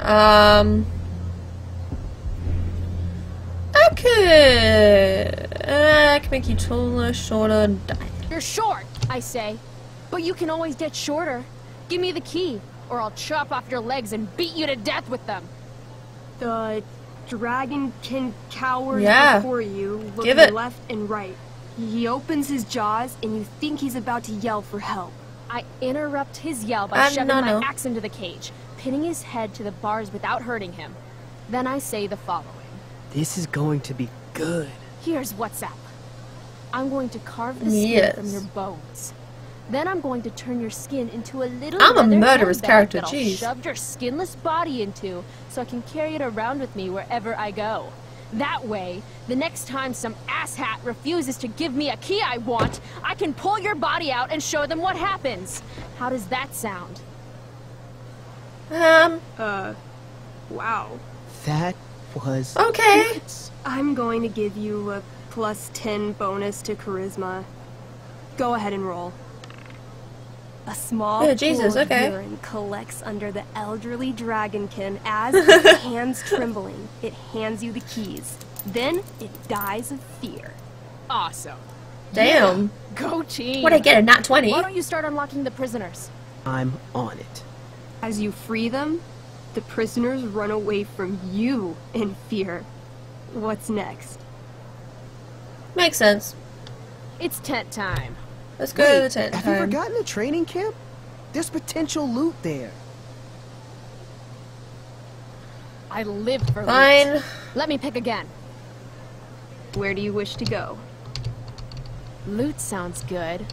Okay. I can make you taller, shorter, die. You're short, I say. But you can always get shorter. Give me the key, or I'll chop off your legs and beat you to death with them. The dragonkin cowers before you, looking left and right. He opens his jaws, and you think he's about to yell for help. I interrupt his yell by shoving my axe into the cage, pinning his head to the bars without hurting him. Then I say the following. This is going to be good. Here's what's up. I'm going to carve the skin from your bones. Then I'm going to turn your skin into a little I'll shove your skinless body into, so I can carry it around with me wherever I go. That way, the next time some asshat refuses to give me a key I want, I can pull your body out and show them what happens. How does that sound? Wow. That was... Okay. I'm going to give you a +10 bonus to charisma. Go ahead and roll. A small urine collects under the elderly dragonkin as, with hands trembling, it hands you the keys. Then it dies of fear. Awesome. Damn. Yeah. Go team. What'd I get, a nat 20? Why don't you start unlocking the prisoners? I'm on it. As you free them, the prisoners run away from you in fear. What's next? Makes sense. It's tent time. Let's go to the tent time. Have you forgotten the training camp? There's potential loot there. I live for loot. Let me pick again. Where do you wish to go? Loot sounds good.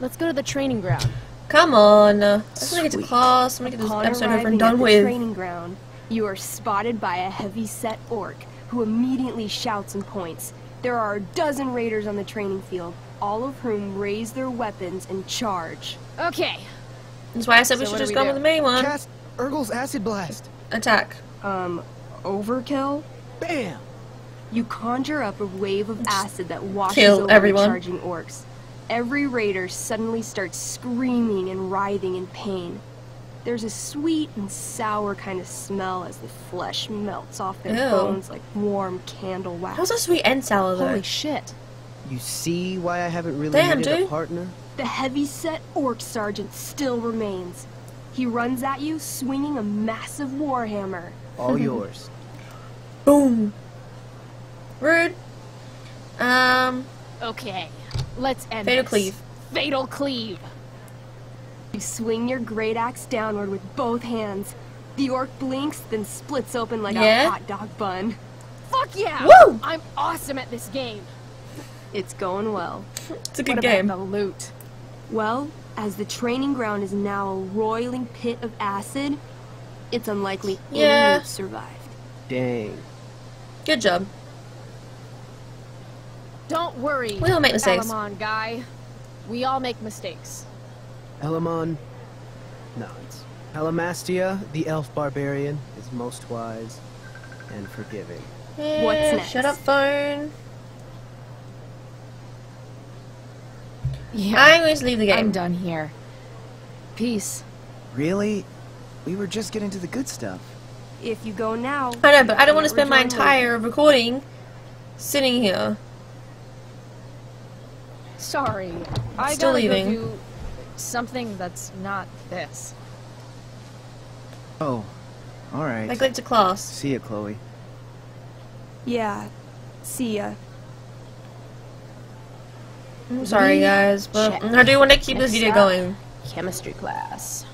Let's go to the training ground. Come on. I'm gonna get to class. I'm gonna get this episode over and done with. Training ground. You are spotted by a heavy-set orc who immediately shouts and points. There are a dozen raiders on the training field, all of whom raise their weapons and charge. Okay. That's why I said we should just go with the main one. Cast Urgel's acid blast. Attack. Overkill. Bam. You conjure up a wave of acid that washes over charging orcs. Every raider suddenly starts screaming and writhing in pain. There's a sweet and sour kind of smell as the flesh melts off their bones like warm candle wax. How's that sweet and sour though? Holy shit. You see why I haven't really needed a partner? The heavy-set orc sergeant still remains. He runs at you swinging a massive warhammer. All yours. Boom. Rude. Okay. Let's end this. Fatal cleave. Fatal cleave. You swing your great axe downward with both hands. The orc blinks, then splits open like a hot dog bun. Fuck yeah! Woo! I'm awesome at this game. It's going well. It's a good game. What about the loot? Well, as the training ground is now a roiling pit of acid, it's unlikely any loot survived. Dang. Good job. Don't worry, we all make mistakes. Elamar guy. We all make mistakes. Elamon, no, it's Elamastia, the elf barbarian, is most wise and forgiving. Yeah, what's next? Shut up, phone. Yeah, I always leave the game. I'm done here. Peace. Really? We were just getting to the good stuff. If you go now, I know, but I don't want to spend my entire recording sitting here. Sorry, I gotta go do something that's not this. Oh, all right. Like late to class. See ya, Chloe. Yeah, see ya. I'm sorry, guys, but I do want to keep this video going. Chemistry class.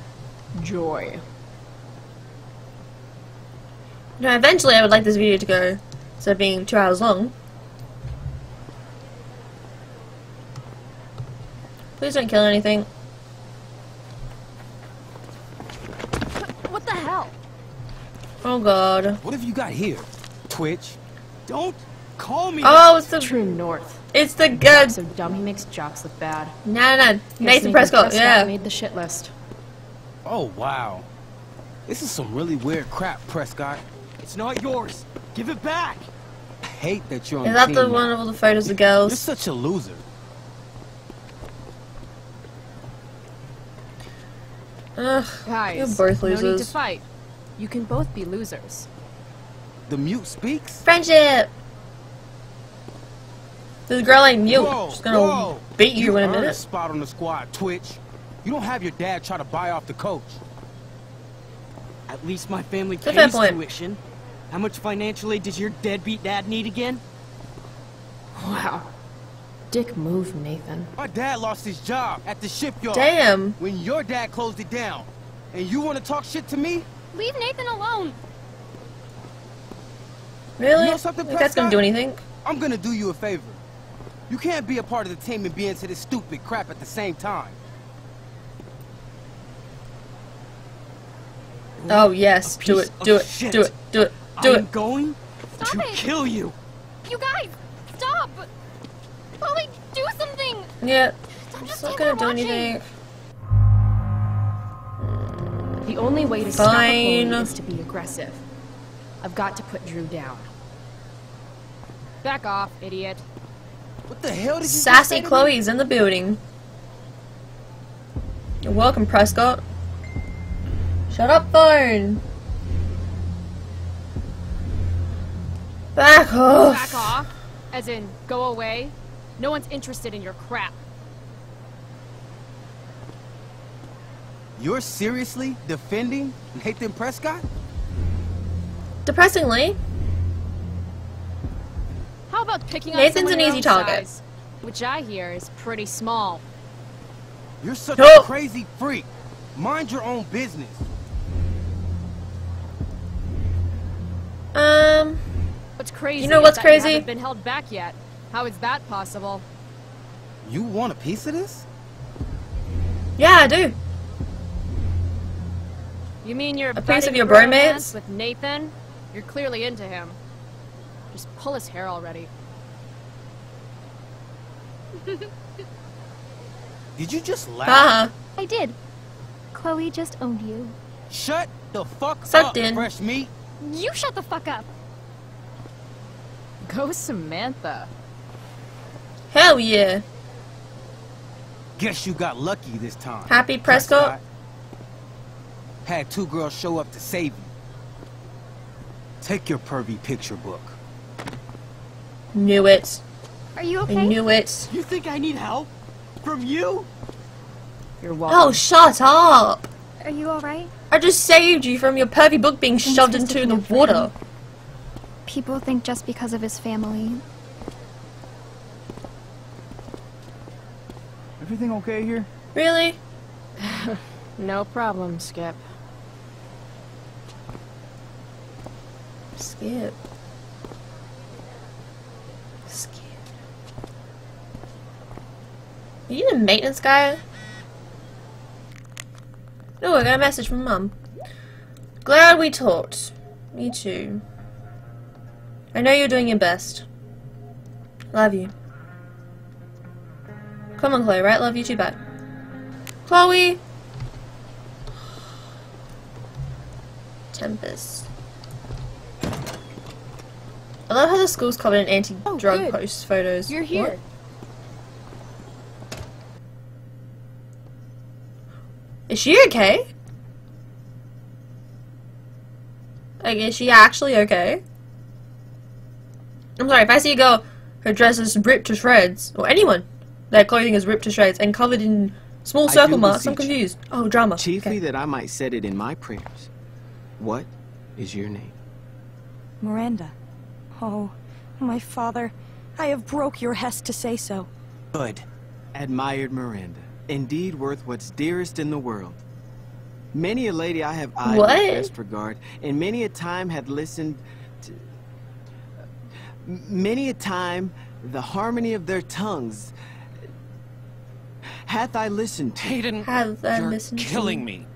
Joy. No, eventually I would like this video to go instead of being 2 hours long. Please don't kill anything. What the hell? Oh god. What have you got here? Twitch. Don't call me. Oh, it's the true north. It's the good. So dumb he makes jocks look bad. No. Nathan Prescott. Yeah. Made the shit list. Oh wow. This is some really weird crap, Prescott. It's not yours. Give it back. I hate that you're on. Is that the one of all the photos of girls? You're such a loser. Ugh, guys, you're both losers. No need to fight. You can both be losers. The mute speaks? Friendship! This girl ain't mute. She's gonna beat you in a minute. Spot on the squad, Twitch. You don't have your dad try to buy off the coach. At least my family pays tuition. How much financial aid does your deadbeat dad need again? Wow. Dick move, Nathan. My dad lost his job at the shipyard. Damn. When your dad closed it down. And you want to talk shit to me? Leave Nathan alone. Really? You know something, Prescott? That's gonna do anything? I'm gonna do you a favor. You can't be a part of the team and be into this stupid crap at the same time. Oh yes, do it, do it, do it, do it, do it. I'm going to kill you. You guys, stop. Chloe, do something! Yeah, I'm just not gonna do anything. The only way to stop him is to be aggressive. I've got to put Drew down. Back off, idiot. What the hell did you Sassy Chloe's in the building. You're welcome, Prescott. Shut up, phone! Back off! Back off? As in, go away? No one's interested in your crap. You're seriously defending Nathan Prescott? Depressingly. about picking on Nathan's an easy target, size, which I hear is pretty small. You're such a crazy freak. Mind your own business. What's crazy? You know what's crazy? I haven't been held back yet. How is that possible? You want a piece of this? Yeah, I do. You mean you're a piece of your bromance with Nathan? You're clearly into him. Just pull his hair already. Did you just laugh? I did. Chloe just owned you. Shut the fuck up, fresh meat. You shut the fuck up. Go Samantha. Hell yeah. Guess you got lucky this time. Happy Prescott. Had two girls show up to save you. Take your pervy picture book. Knew it. Are you okay? I knew it. You think I need help? From you? You're welcome. Oh, shut up. Are you alright? I just saved you from your pervy book being shoved into the water. People think just because of his family. Everything okay here? Really? No problem, Skip. Skip. Are you the maintenance guy? Oh, I got a message from Mum. Glad we talked. Me too. I know you're doing your best. Love you. Come on, Chloe, right? Love you too bad. Chloe! Tempest. I love how the school's covered in anti-drug post photos. You're here. What? Is she okay? Like, is she actually okay? I'm sorry, if I see a girl, her dress is ripped to shreds, or anyone, their clothing is ripped to shreds and covered in small circle marks, I'm confused. Oh, drama. Chiefly that I might set it in my prayers. What is your name? Miranda. Oh, my father, I have broke your hest to say so. Good. Admired Miranda. Indeed worth what's dearest in the world. Many a lady I have eyed with best regard, and many a time had listened to... Many a time the harmony of their tongues hath I listened to. Hayden, you're killing me.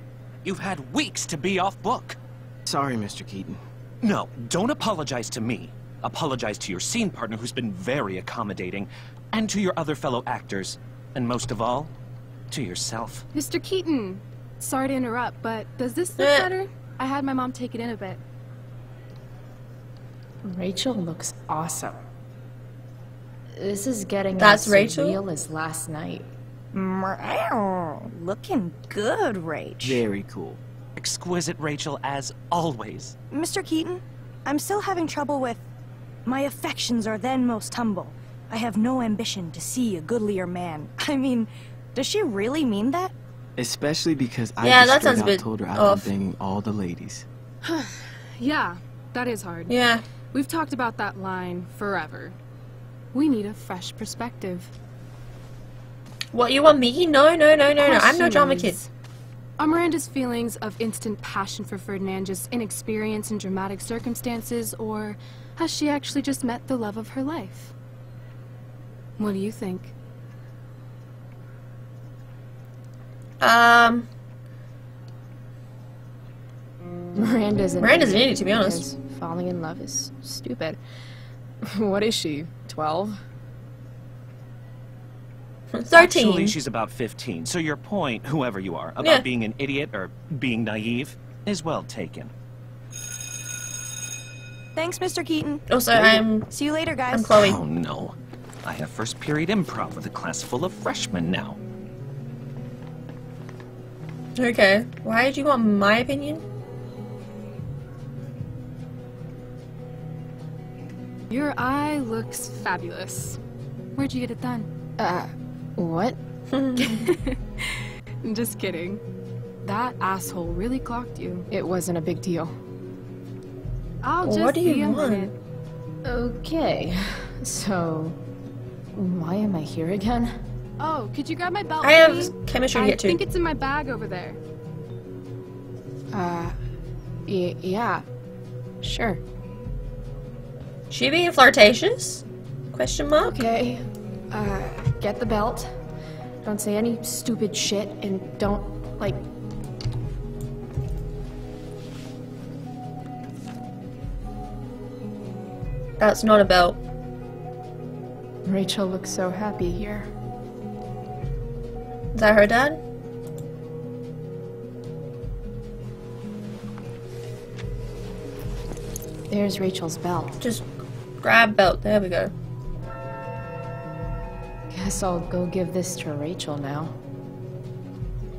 You've had weeks to be off book. Sorry, Mr. Keaton. No, don't apologize to me. Apologize to your scene partner who's been very accommodating, and to your other fellow actors, and most of all, to yourself. Mr. Keaton, sorry to interrupt, but does this look better? I had my mom take it in a bit. Rachel looks awesome. This is getting as real as last night. Looking good, Rach. Very cool. Exquisite, Rachel, as always. Mr. Keaton, I'm still having trouble with... My affections are then most humble. I have no ambition to see a goodlier man. I mean, does she really mean that? Especially because I told her I've been banging all the ladies. Yeah, that is hard. Yeah. We've talked about that line forever. We need a fresh perspective. What, you want me? No. I'm no drama kid. Are Miranda's feelings of instant passion for Ferdinand just inexperience in dramatic circumstances, or has she actually just met the love of her life? What do you think? Miranda's an idiot, to be honest. Falling in love is stupid. What is she, 12? 13. Actually, she's about 15, so your point, whoever you are, about being an idiot or being naive is well taken. Thanks, Mr. Keaton. Also, see you later, guys. I'm Chloe. Oh, no. I have first period improv with a class full of freshmen now. Okay. Why did you want my opinion? Your eye looks fabulous. Where'd you get it done? What? Just kidding. That asshole really clocked you. It wasn't a big deal. I'll just be a minute. Okay. So, why am I here again? Oh, could you grab my belt? I have chemistry to get to. I think it's in my bag over there. Yeah, sure. She being flirtatious? Question mark? Okay. Get the belt. Don't say any stupid shit, and don't, like... That's not a belt. Rachel looks so happy here. Is that her dad? There's Rachel's belt. Just grab belt. There we go. Guess I'll go give this to Rachel now.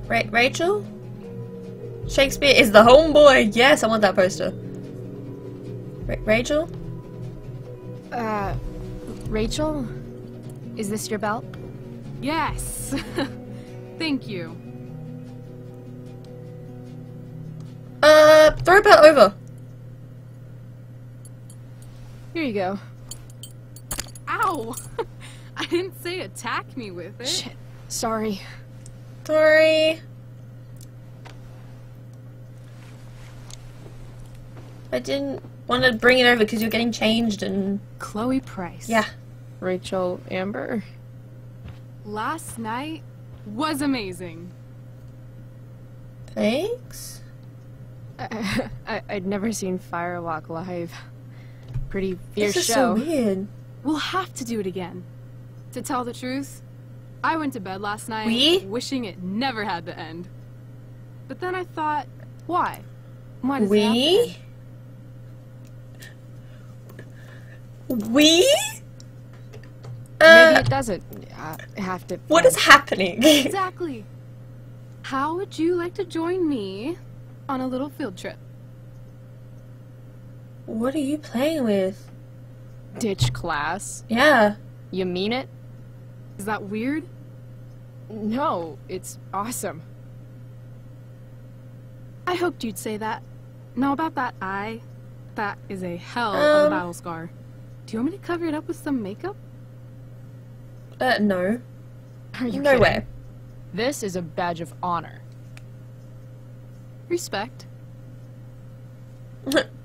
Rachel? Shakespeare is the homeboy. Yes, I want that poster. Rachel? Rachel? Is this your belt? Yes. Thank you. Throw belt over. Here you go. Ow! I didn't say attack me with it. Shit. Sorry. Sorry. I didn't want to bring it over because you're getting changed and... Chloe Price. Yeah. Rachel Amber. Last night was amazing. Thanks? I'd never seen Firewalk live. Pretty fierce show. This is so weird. We'll have to do it again. To tell the truth, I went to bed last night wishing it never had to end. But then I thought, why? Why does it have to end? Maybe it doesn't have to. What is happening? Exactly. How would you like to join me on a little field trip? What are you playing with? Ditch class? Yeah. You mean it? Is that weird? No, it's awesome. I hoped you'd say that. Now about that eye, that is a hell of a battle scar. Do you want me to cover it up with some makeup? No. Are you kidding? Way. This is a badge of honor. Respect.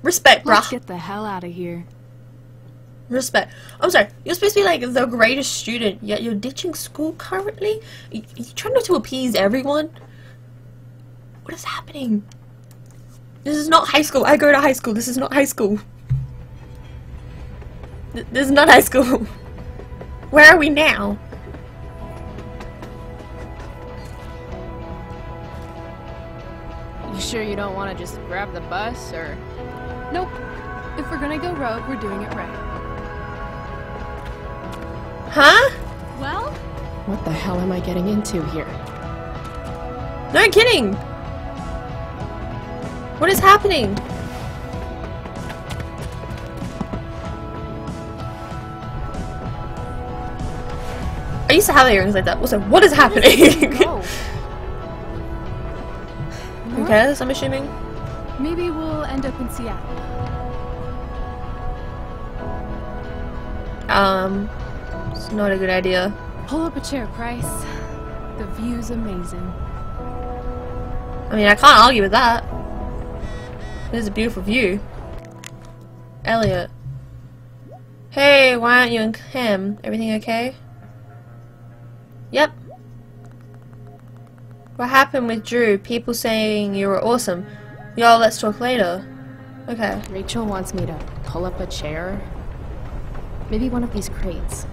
Respect, bruh. Let's get the hell out of here. Respect. I'm sorry. You're supposed to be like the greatest student, yet you're ditching school currently? You trying not to appease everyone? What is happening? This is not high school. I go to high school. This is not high school. This is not high school. Where are we now? You sure you don't want to just grab the bus, or...? Nope. If we're gonna go rogue, we're doing it right. Huh? Well? What the hell am I getting into here? No kidding! What is happening? I used to have earrings like that. Also, what is happening? Who cares, I'm assuming? Maybe we'll end up in Seattle. It's not a good idea. Pull up a chair, Price. The view's amazing. I mean, I can't argue with that. This is a beautiful view. Elliot. Hey, why aren't you in him? Everything okay? Yep. What happened with Drew? People saying you were awesome. Yo, let's talk later. Okay. Rachel wants me to pull up a chair. Maybe one of these crates.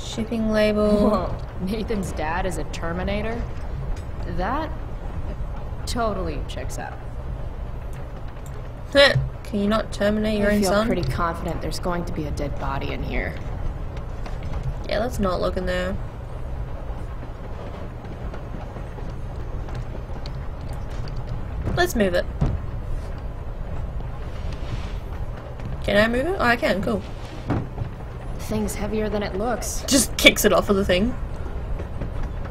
Shipping label. Whoa. Nathan's dad is a Terminator? That totally checks out. Can you not terminate your own son? I feel pretty confident there's going to be a dead body in here. Yeah, let's not look in there. Let's move it. Can I move it? Oh, I can. Cool. Thing's heavier than it looks. Just kicks it off of the thing.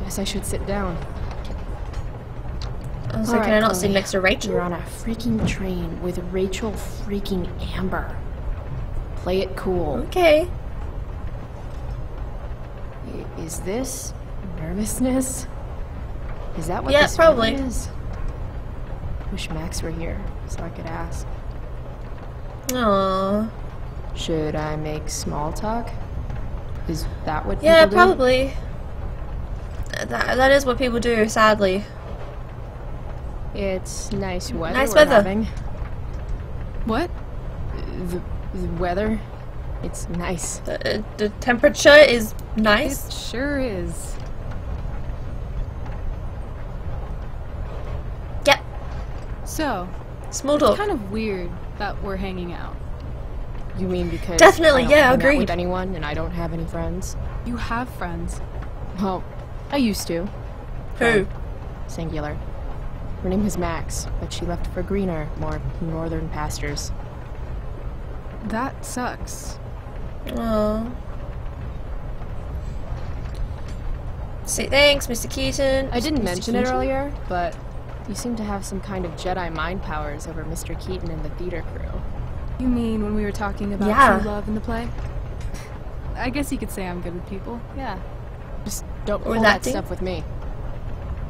Guess I should sit down. I was like, can I not sit next to Rachel? You're on a freaking train with Rachel freaking Amber. Play it cool. Okay. Is this nervousness? Is that what this probably really is? Wish Max were here so I could ask. Aww. Should I make small talk? Is that what people do? Yeah, probably. That is what people do, sadly. It's nice weather. Nice weather. What? The weather? It's nice. The temperature is nice. It sure is. Yep. So, small talk. It's kind of weird that we're hanging out. You mean because definitely, yeah, agreed. I don't hang out with anyone, and I don't have any friends. You have friends. Well, I used to. Who? Singular. Her name was Max, but she left for greener, more northern pastures. That sucks. Oh. Say thanks, Mr. Keaton. I didn't mention it earlier, but you seem to have some kind of Jedi mind powers over Mr. Keaton and the theater crew. You mean when we were talking about true love in the play? I guess you could say I'm good with people. Yeah. Just don't pull that stuff with me.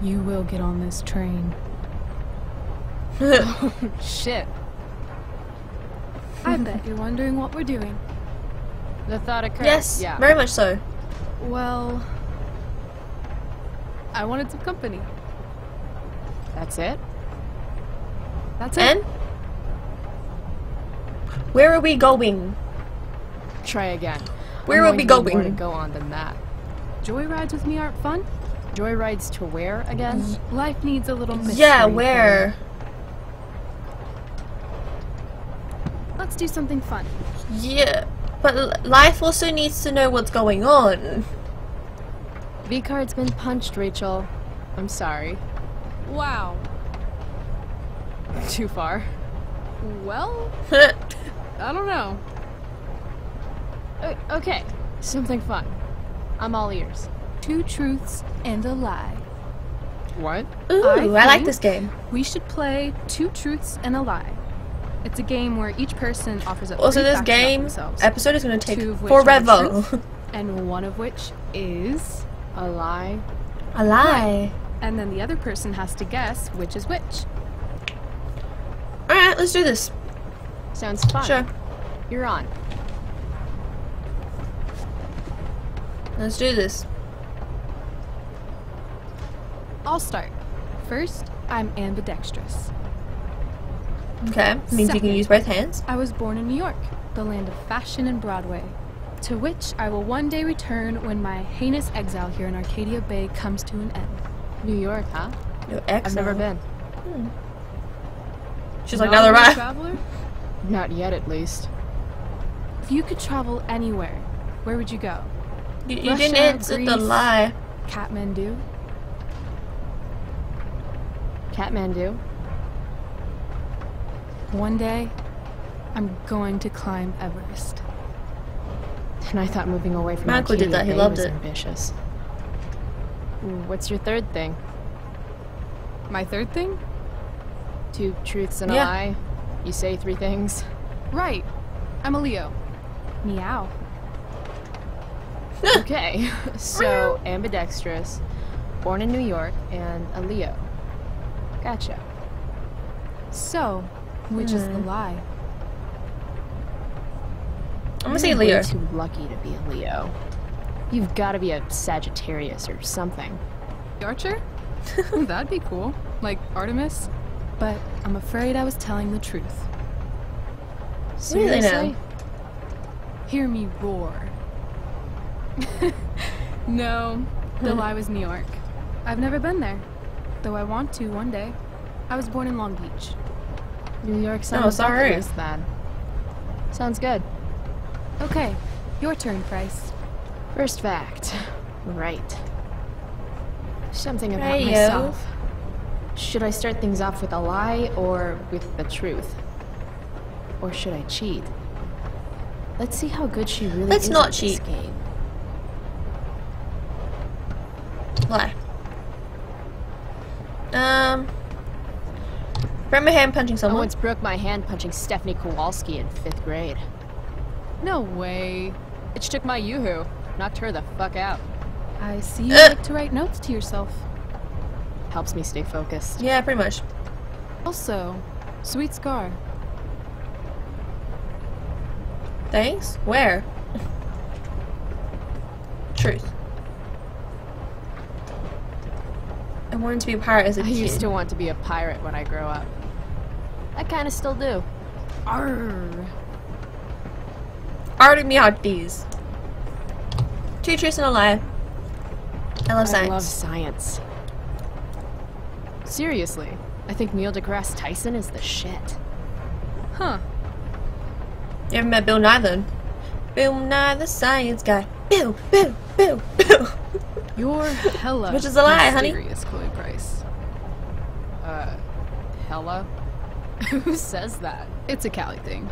You will get on this train. Oh, shit. I bet you're wondering what we're doing. The thought occurred. Yes, yeah. Very much so. Well, I wanted some company. That's it? That's it? And? Where are we going? Try again. Where are we going? More to go on than that. Joyrides with me aren't fun? Joyrides to where again? Life needs a little mystery. Yeah, where? Let's do something fun. Yeah, but life also needs to know what's going on. V-card's been punched, Rachel. I'm sorry. Wow. Too far. Well, I don't know. Okay, something fun. I'm all ears. Two truths and a lie. What? Ooh, I like this game. We should play Two Truths and a Lie. It's a game where each person offers up also this game episode is going to take forever. Truth, and one of which is a lie. A lie. And then the other person has to guess which is which. All right, let's do this. Sounds fun. Sure. You're on. Let's do this. I'll start. First, I'm ambidextrous. Okay, means you can use both hands. I was born in New York, the land of fashion and Broadway, to which I will one day return when my heinous exile here in Arcadia Bay comes to an end. New York, huh? No, I've never been. She's like another traveler? Not yet, at least. If you could travel anywhere, where would you go? You didn't answer the lie. Kathmandu. Kathmandu. One day, I'm going to climb Everest. And I thought moving away from Michael did that. He loved it. Ambitious. What's your third thing? My third thing? Two truths and a lie. You say three things. Right. I'm a Leo. Meow. Okay. So ambidextrous, born in New York, and a Leo. Gotcha. So. Which is the lie? I'm gonna say Leo. You're too lucky to be a Leo. You've got to be a Sagittarius or something. Archer? That'd be cool. Like Artemis. But I'm afraid I was telling the truth. Seriously? Really? Hear me roar. No, the lie was New York. I've never been there, though I want to one day. I was born in Long Beach. New York sounds bad. Sounds good. Okay, your turn, Price. First fact. Right. Something about myself. Should I start things off with a lie or with the truth? Or should I cheat? Let's see how good she really is at this game. Let's not cheat. Lie. Remember hand punching someone? I once broke my hand punching Stephanie Kowalski in 5th grade. No way. It shook my yoo-hoo. Knocked her the fuck out. I see you like to write notes to yourself. Helps me stay focused. Yeah, pretty much. Also, sweet scar. Thanks? Where? Truth. I wanted to be a pirate as a kid. I used to want to be a pirate when I grow up. I kind of still do. Arr. Arting me out these. 2 truths and a lie. I love science. I love science. Seriously, I think Neil deGrasse Tyson is the shit. Huh. You haven't met Bill Nye then? Bill Nye the science guy. Boo, boo, boo, boo. You're hella. Which is a lie, honey. Serious, Chloe Price. Hella? Who says that? It's a Cali thing.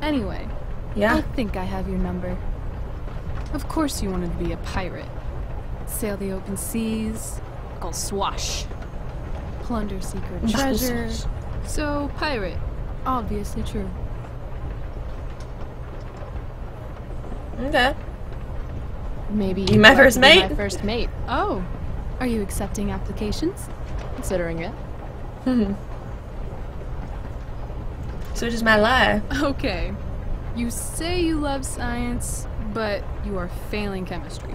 Anyway. Yeah. I think I have your number. Of course you wanted to be a pirate. Sail the open seas. Go swash. Plunder secret treasure. So, pirate. Obviously true. Okay. Maybe you my first mate. My first mate. Oh, are you accepting applications? Considering it. Hmm. So just my lie. Okay. You say you love science, but you are failing chemistry.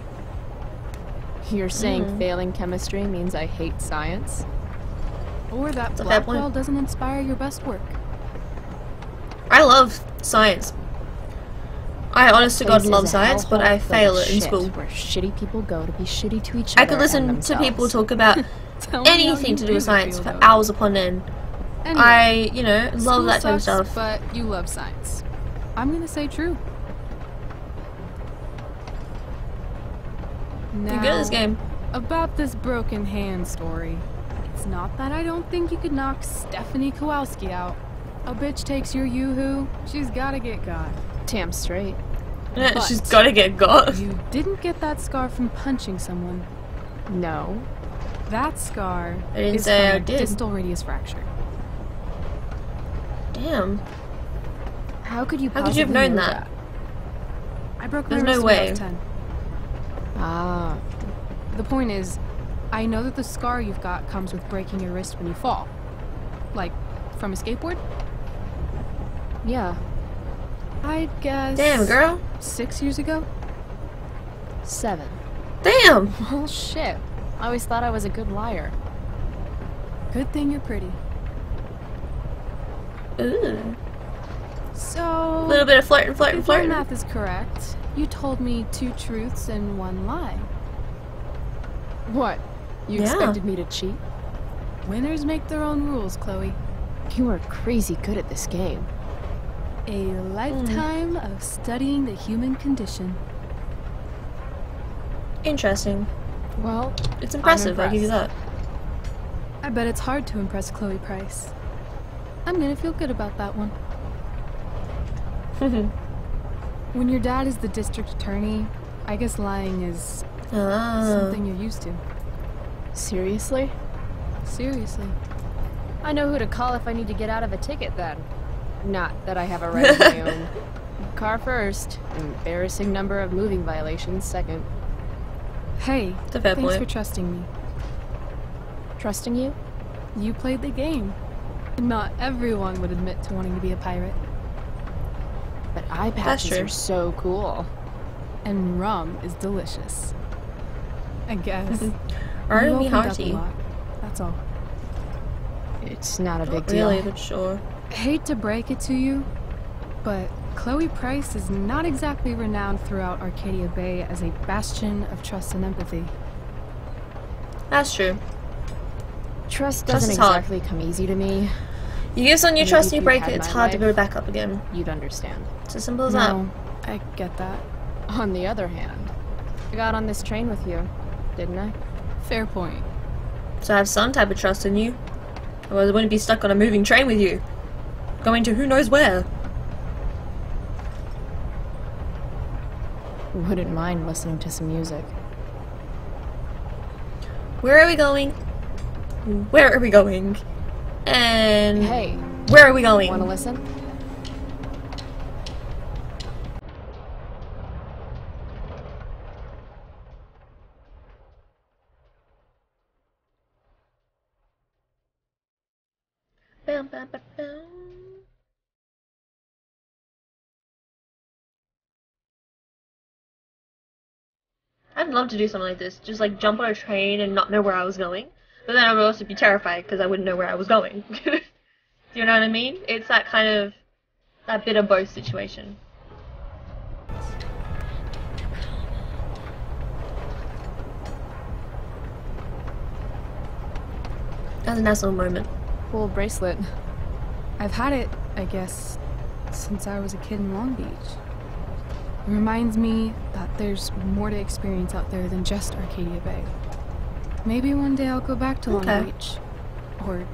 You're saying failing chemistry means I hate science? Or that Blackwell doesn't inspire your best work. I love science. I honest to God love science, but I fail it in school. Where shitty people go to be shitty to each other. I could listen to people talk about anything to do with science for hours upon end. Anyway, I, you know, love that type of stuff. But you love science. I'm gonna say true. Now, you're good at this game. About this broken hand story. It's not that I don't think you could knock Stephanie Kowalski out. A bitch takes your yoo-hoo, she's gotta get got. Damn straight. Yeah, she's gotta get got. You didn't get that scar from punching someone. No. That scar is from a distal radius fracture. Damn. How could you possibly have known that? I broke my wrist when I was 10. Ah. The point is, I know that the scar you've got comes with breaking your wrist when you fall. Like, from a skateboard? Yeah. I'd guess... Damn, girl. 6 years ago? 7. Damn! Oh, shit. I always thought I was a good liar. Good thing you're pretty. Ooh. So... A little bit of flirting. If your math is correct, you told me 2 truths and 1 lie. What? You expected me to cheat? Winners make their own rules, Chloe. You are crazy good at this game. A lifetime of studying the human condition. Interesting. Well, it's impressive. I give you that. I bet it's hard to impress Chloe Price. I'm gonna feel good about that one. When your dad is the district attorney, I guess lying is something you're used to. Seriously? Seriously. I know who to call if I need to get out of a ticket then. Not that I have a right of my own. Car first, embarrassing number of moving violations second. Hey, thanks for trusting me. Trusting you? You played the game. Not everyone would admit to wanting to be a pirate. But eye patches are so cool. And rum is delicious. I guess. Aren't we hearty? That's all. It's not a big deal. Really, but sure. Hate to break it to you, but Chloe Price is not exactly renowned throughout Arcadia Bay as a bastion of trust and empathy. That's true. Trust doesn't exactly come easy to me. You give someone your trust and you break it, it's hard to go back up again. You'd understand. It's as simple as that. No, I get that. On the other hand, I got on this train with you, didn't I? Fair point. So I have some type of trust in you. Otherwise I wouldn't be stuck on a moving train with you. Going to who knows where. Wouldn't mind listening to some music. Where are we going? Where are we going? And hey, where are we going? Want to listen? Bum, bum, bum, bum. I'd love to do something like this, just like jump on a train and not know where I was going. But then I would also be terrified because I wouldn't know where I was going. Do you know what I mean? It's that kind of, that bit of both situation. That's a nice little moment. Cool bracelet. I've had it, I guess, since I was a kid in Long Beach. It reminds me that there's more to experience out there than just Arcadia Bay. Maybe one day I'll go back to Long Beach, or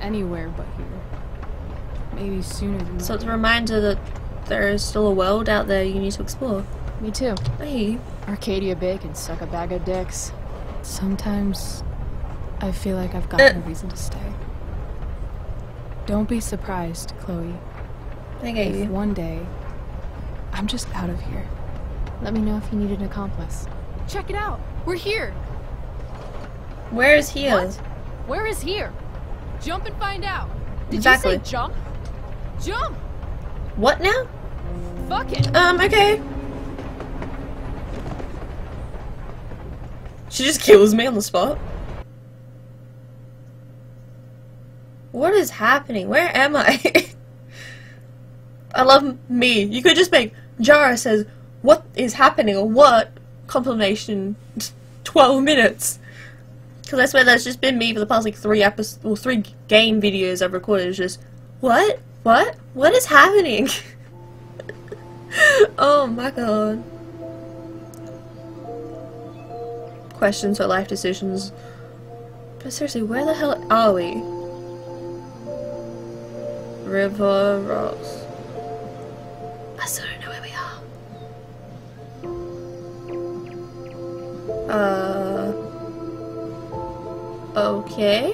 anywhere but here. Maybe sooner than later. So it's a reminder that there is still a world out there you need to explore. Me too. Hey. Arcadia Bay can suck a bag of dicks. Sometimes I feel like I've gotten a reason to stay. Don't be surprised, Chloe. If one day I'm just out of here. Let me know if you need an accomplice. Check it out. We're here. Where is here? What? Where is here? Jump and find out. Did you say jump? Jump! What now? Fuck it. Okay. She just kills me on the spot. What is happening? Where am I? I love me. You could just make Jara says, what is happening? Or what? Complimation. 12 minutes. Because I swear that's just been me for the past like 3 episodes, or 3 game videos I've recorded. It's just, what? What? What is happening? Oh my god. Questions for life decisions. But seriously, where the hell are we? River Rocks. I still don't know where we are. Okay.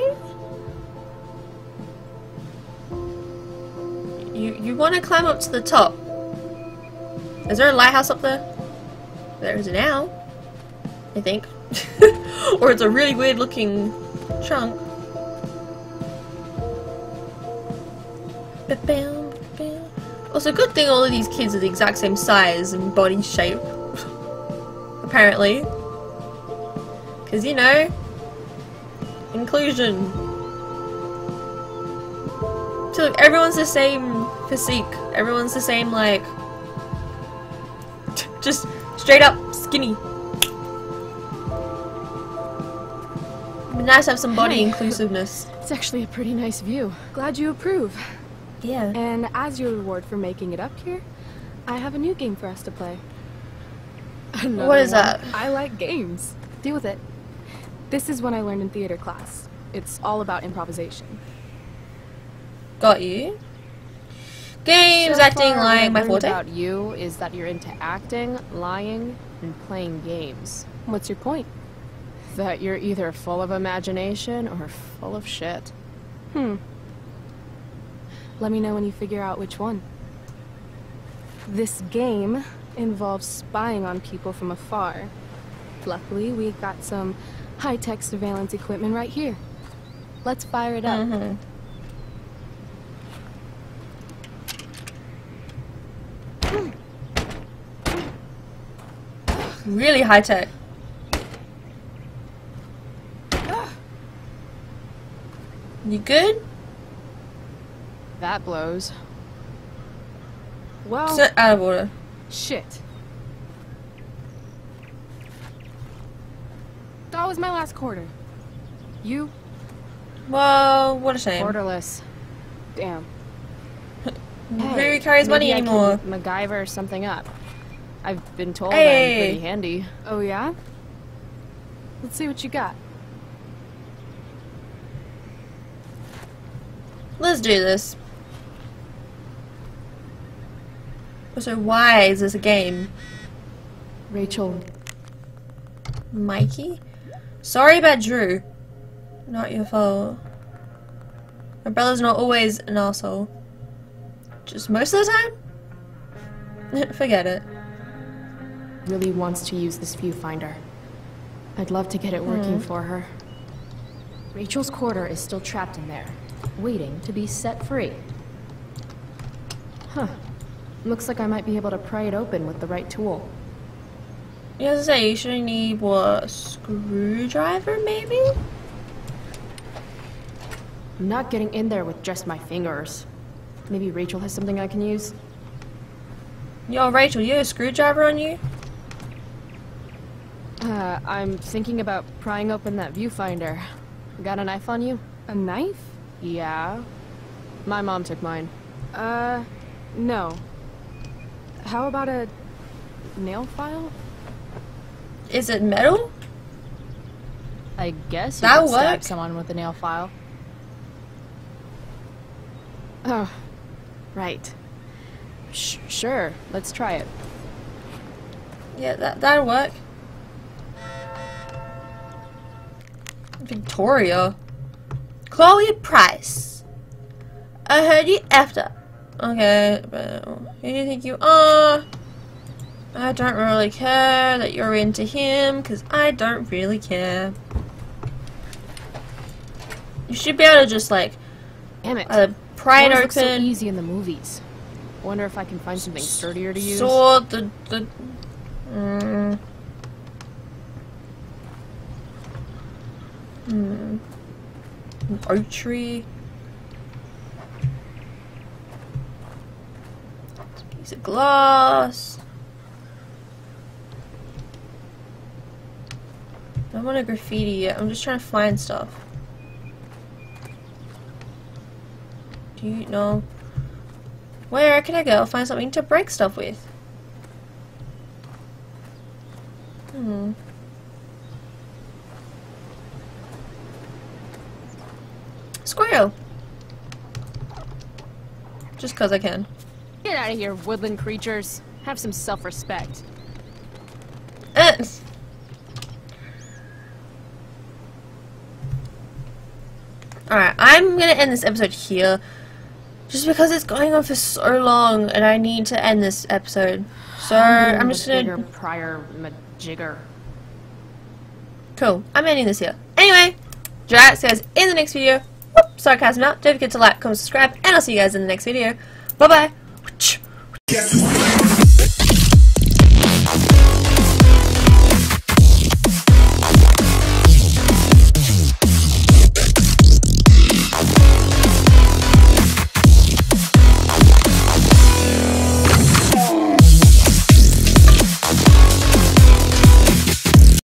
You want to climb up to the top. Is there a lighthouse up there? There is now, I think. Or it's a really weird looking chunk. Also, good thing all of these kids are the exact same size and body shape. Apparently. Because, you know, inclusion. So look, everyone's the same physique. Everyone's the same, like, just straight up skinny. It'd be nice to have some body inclusiveness. It's actually a pretty nice view. Glad you approve. Yeah. And as your reward for making it up here, I have a new game for us to play. Another what is one. That? I like games. Deal with it. This is one I learned in theater class. It's all about improvisation. Got you. Games, so acting, lying, my forte. About you is that you're into acting, lying, and playing games. What's your point? That you're either full of imagination or full of shit. Let me know when you figure out which one. This game involves spying on people from afar. Luckily, we've got some high-tech surveillance equipment right here. Let's fire it up. Really high-tech. You good? That blows. Well, sit out of order. Shit. That was my last quarter. You? Whoa, what a shame. Orderless. Damn. Hey, who carries money anymore? MacGyver something up. I've been told I'm pretty handy. Oh yeah? Let's see what you got. Let's do this. So why is this a game? Rachel. Mikey? Sorry about Drew. Not your fault. My brother's not always an asshole. Just most of the time? Forget it. Really wants to use this viewfinder. I'd love to get it working for her. Rachel's quarter is still trapped in there, waiting to be set free. Huh. Looks like I might be able to pry it open with the right tool. You have to say, you should need, what, a screwdriver maybe? I'm not getting in there with just my fingers. Maybe Rachel has something I can use? Yo, Rachel, you have a screwdriver on you? I'm thinking about prying open that viewfinder. Got a knife on you? A knife? Yeah. My mom took mine. No. How about a nail file? Is it metal? I guess you could stab someone with a nail file. Oh, right. Sure, let's try it. Yeah, that'll work. Victoria. Chloe Price. I heard you after. Okay, but who do you think you are? I don't really care that you're into him, because I don't really care. You should be able to just, like, damn it. Pry it open. So easy in the movies. Wonder if I can find something sturdier to use. Sword, the an archery. A piece of glass. I don't want to graffiti yet. I'm just trying to find stuff. Do you know? Where can I go find something to break stuff with? Squirrel! Just cause I can. Get out of here, woodland creatures. Have some self-respect. Alright, I'm gonna end this episode here. Just because it's going on for so long and I need to end this episode. So I'm just gonna prior majigger. Cool. I'm ending this here. Anyway, Jack says in the next video. Whoops, sarcasm out. Don't forget to like, comment, subscribe, and I'll see you guys in the next video. Bye bye.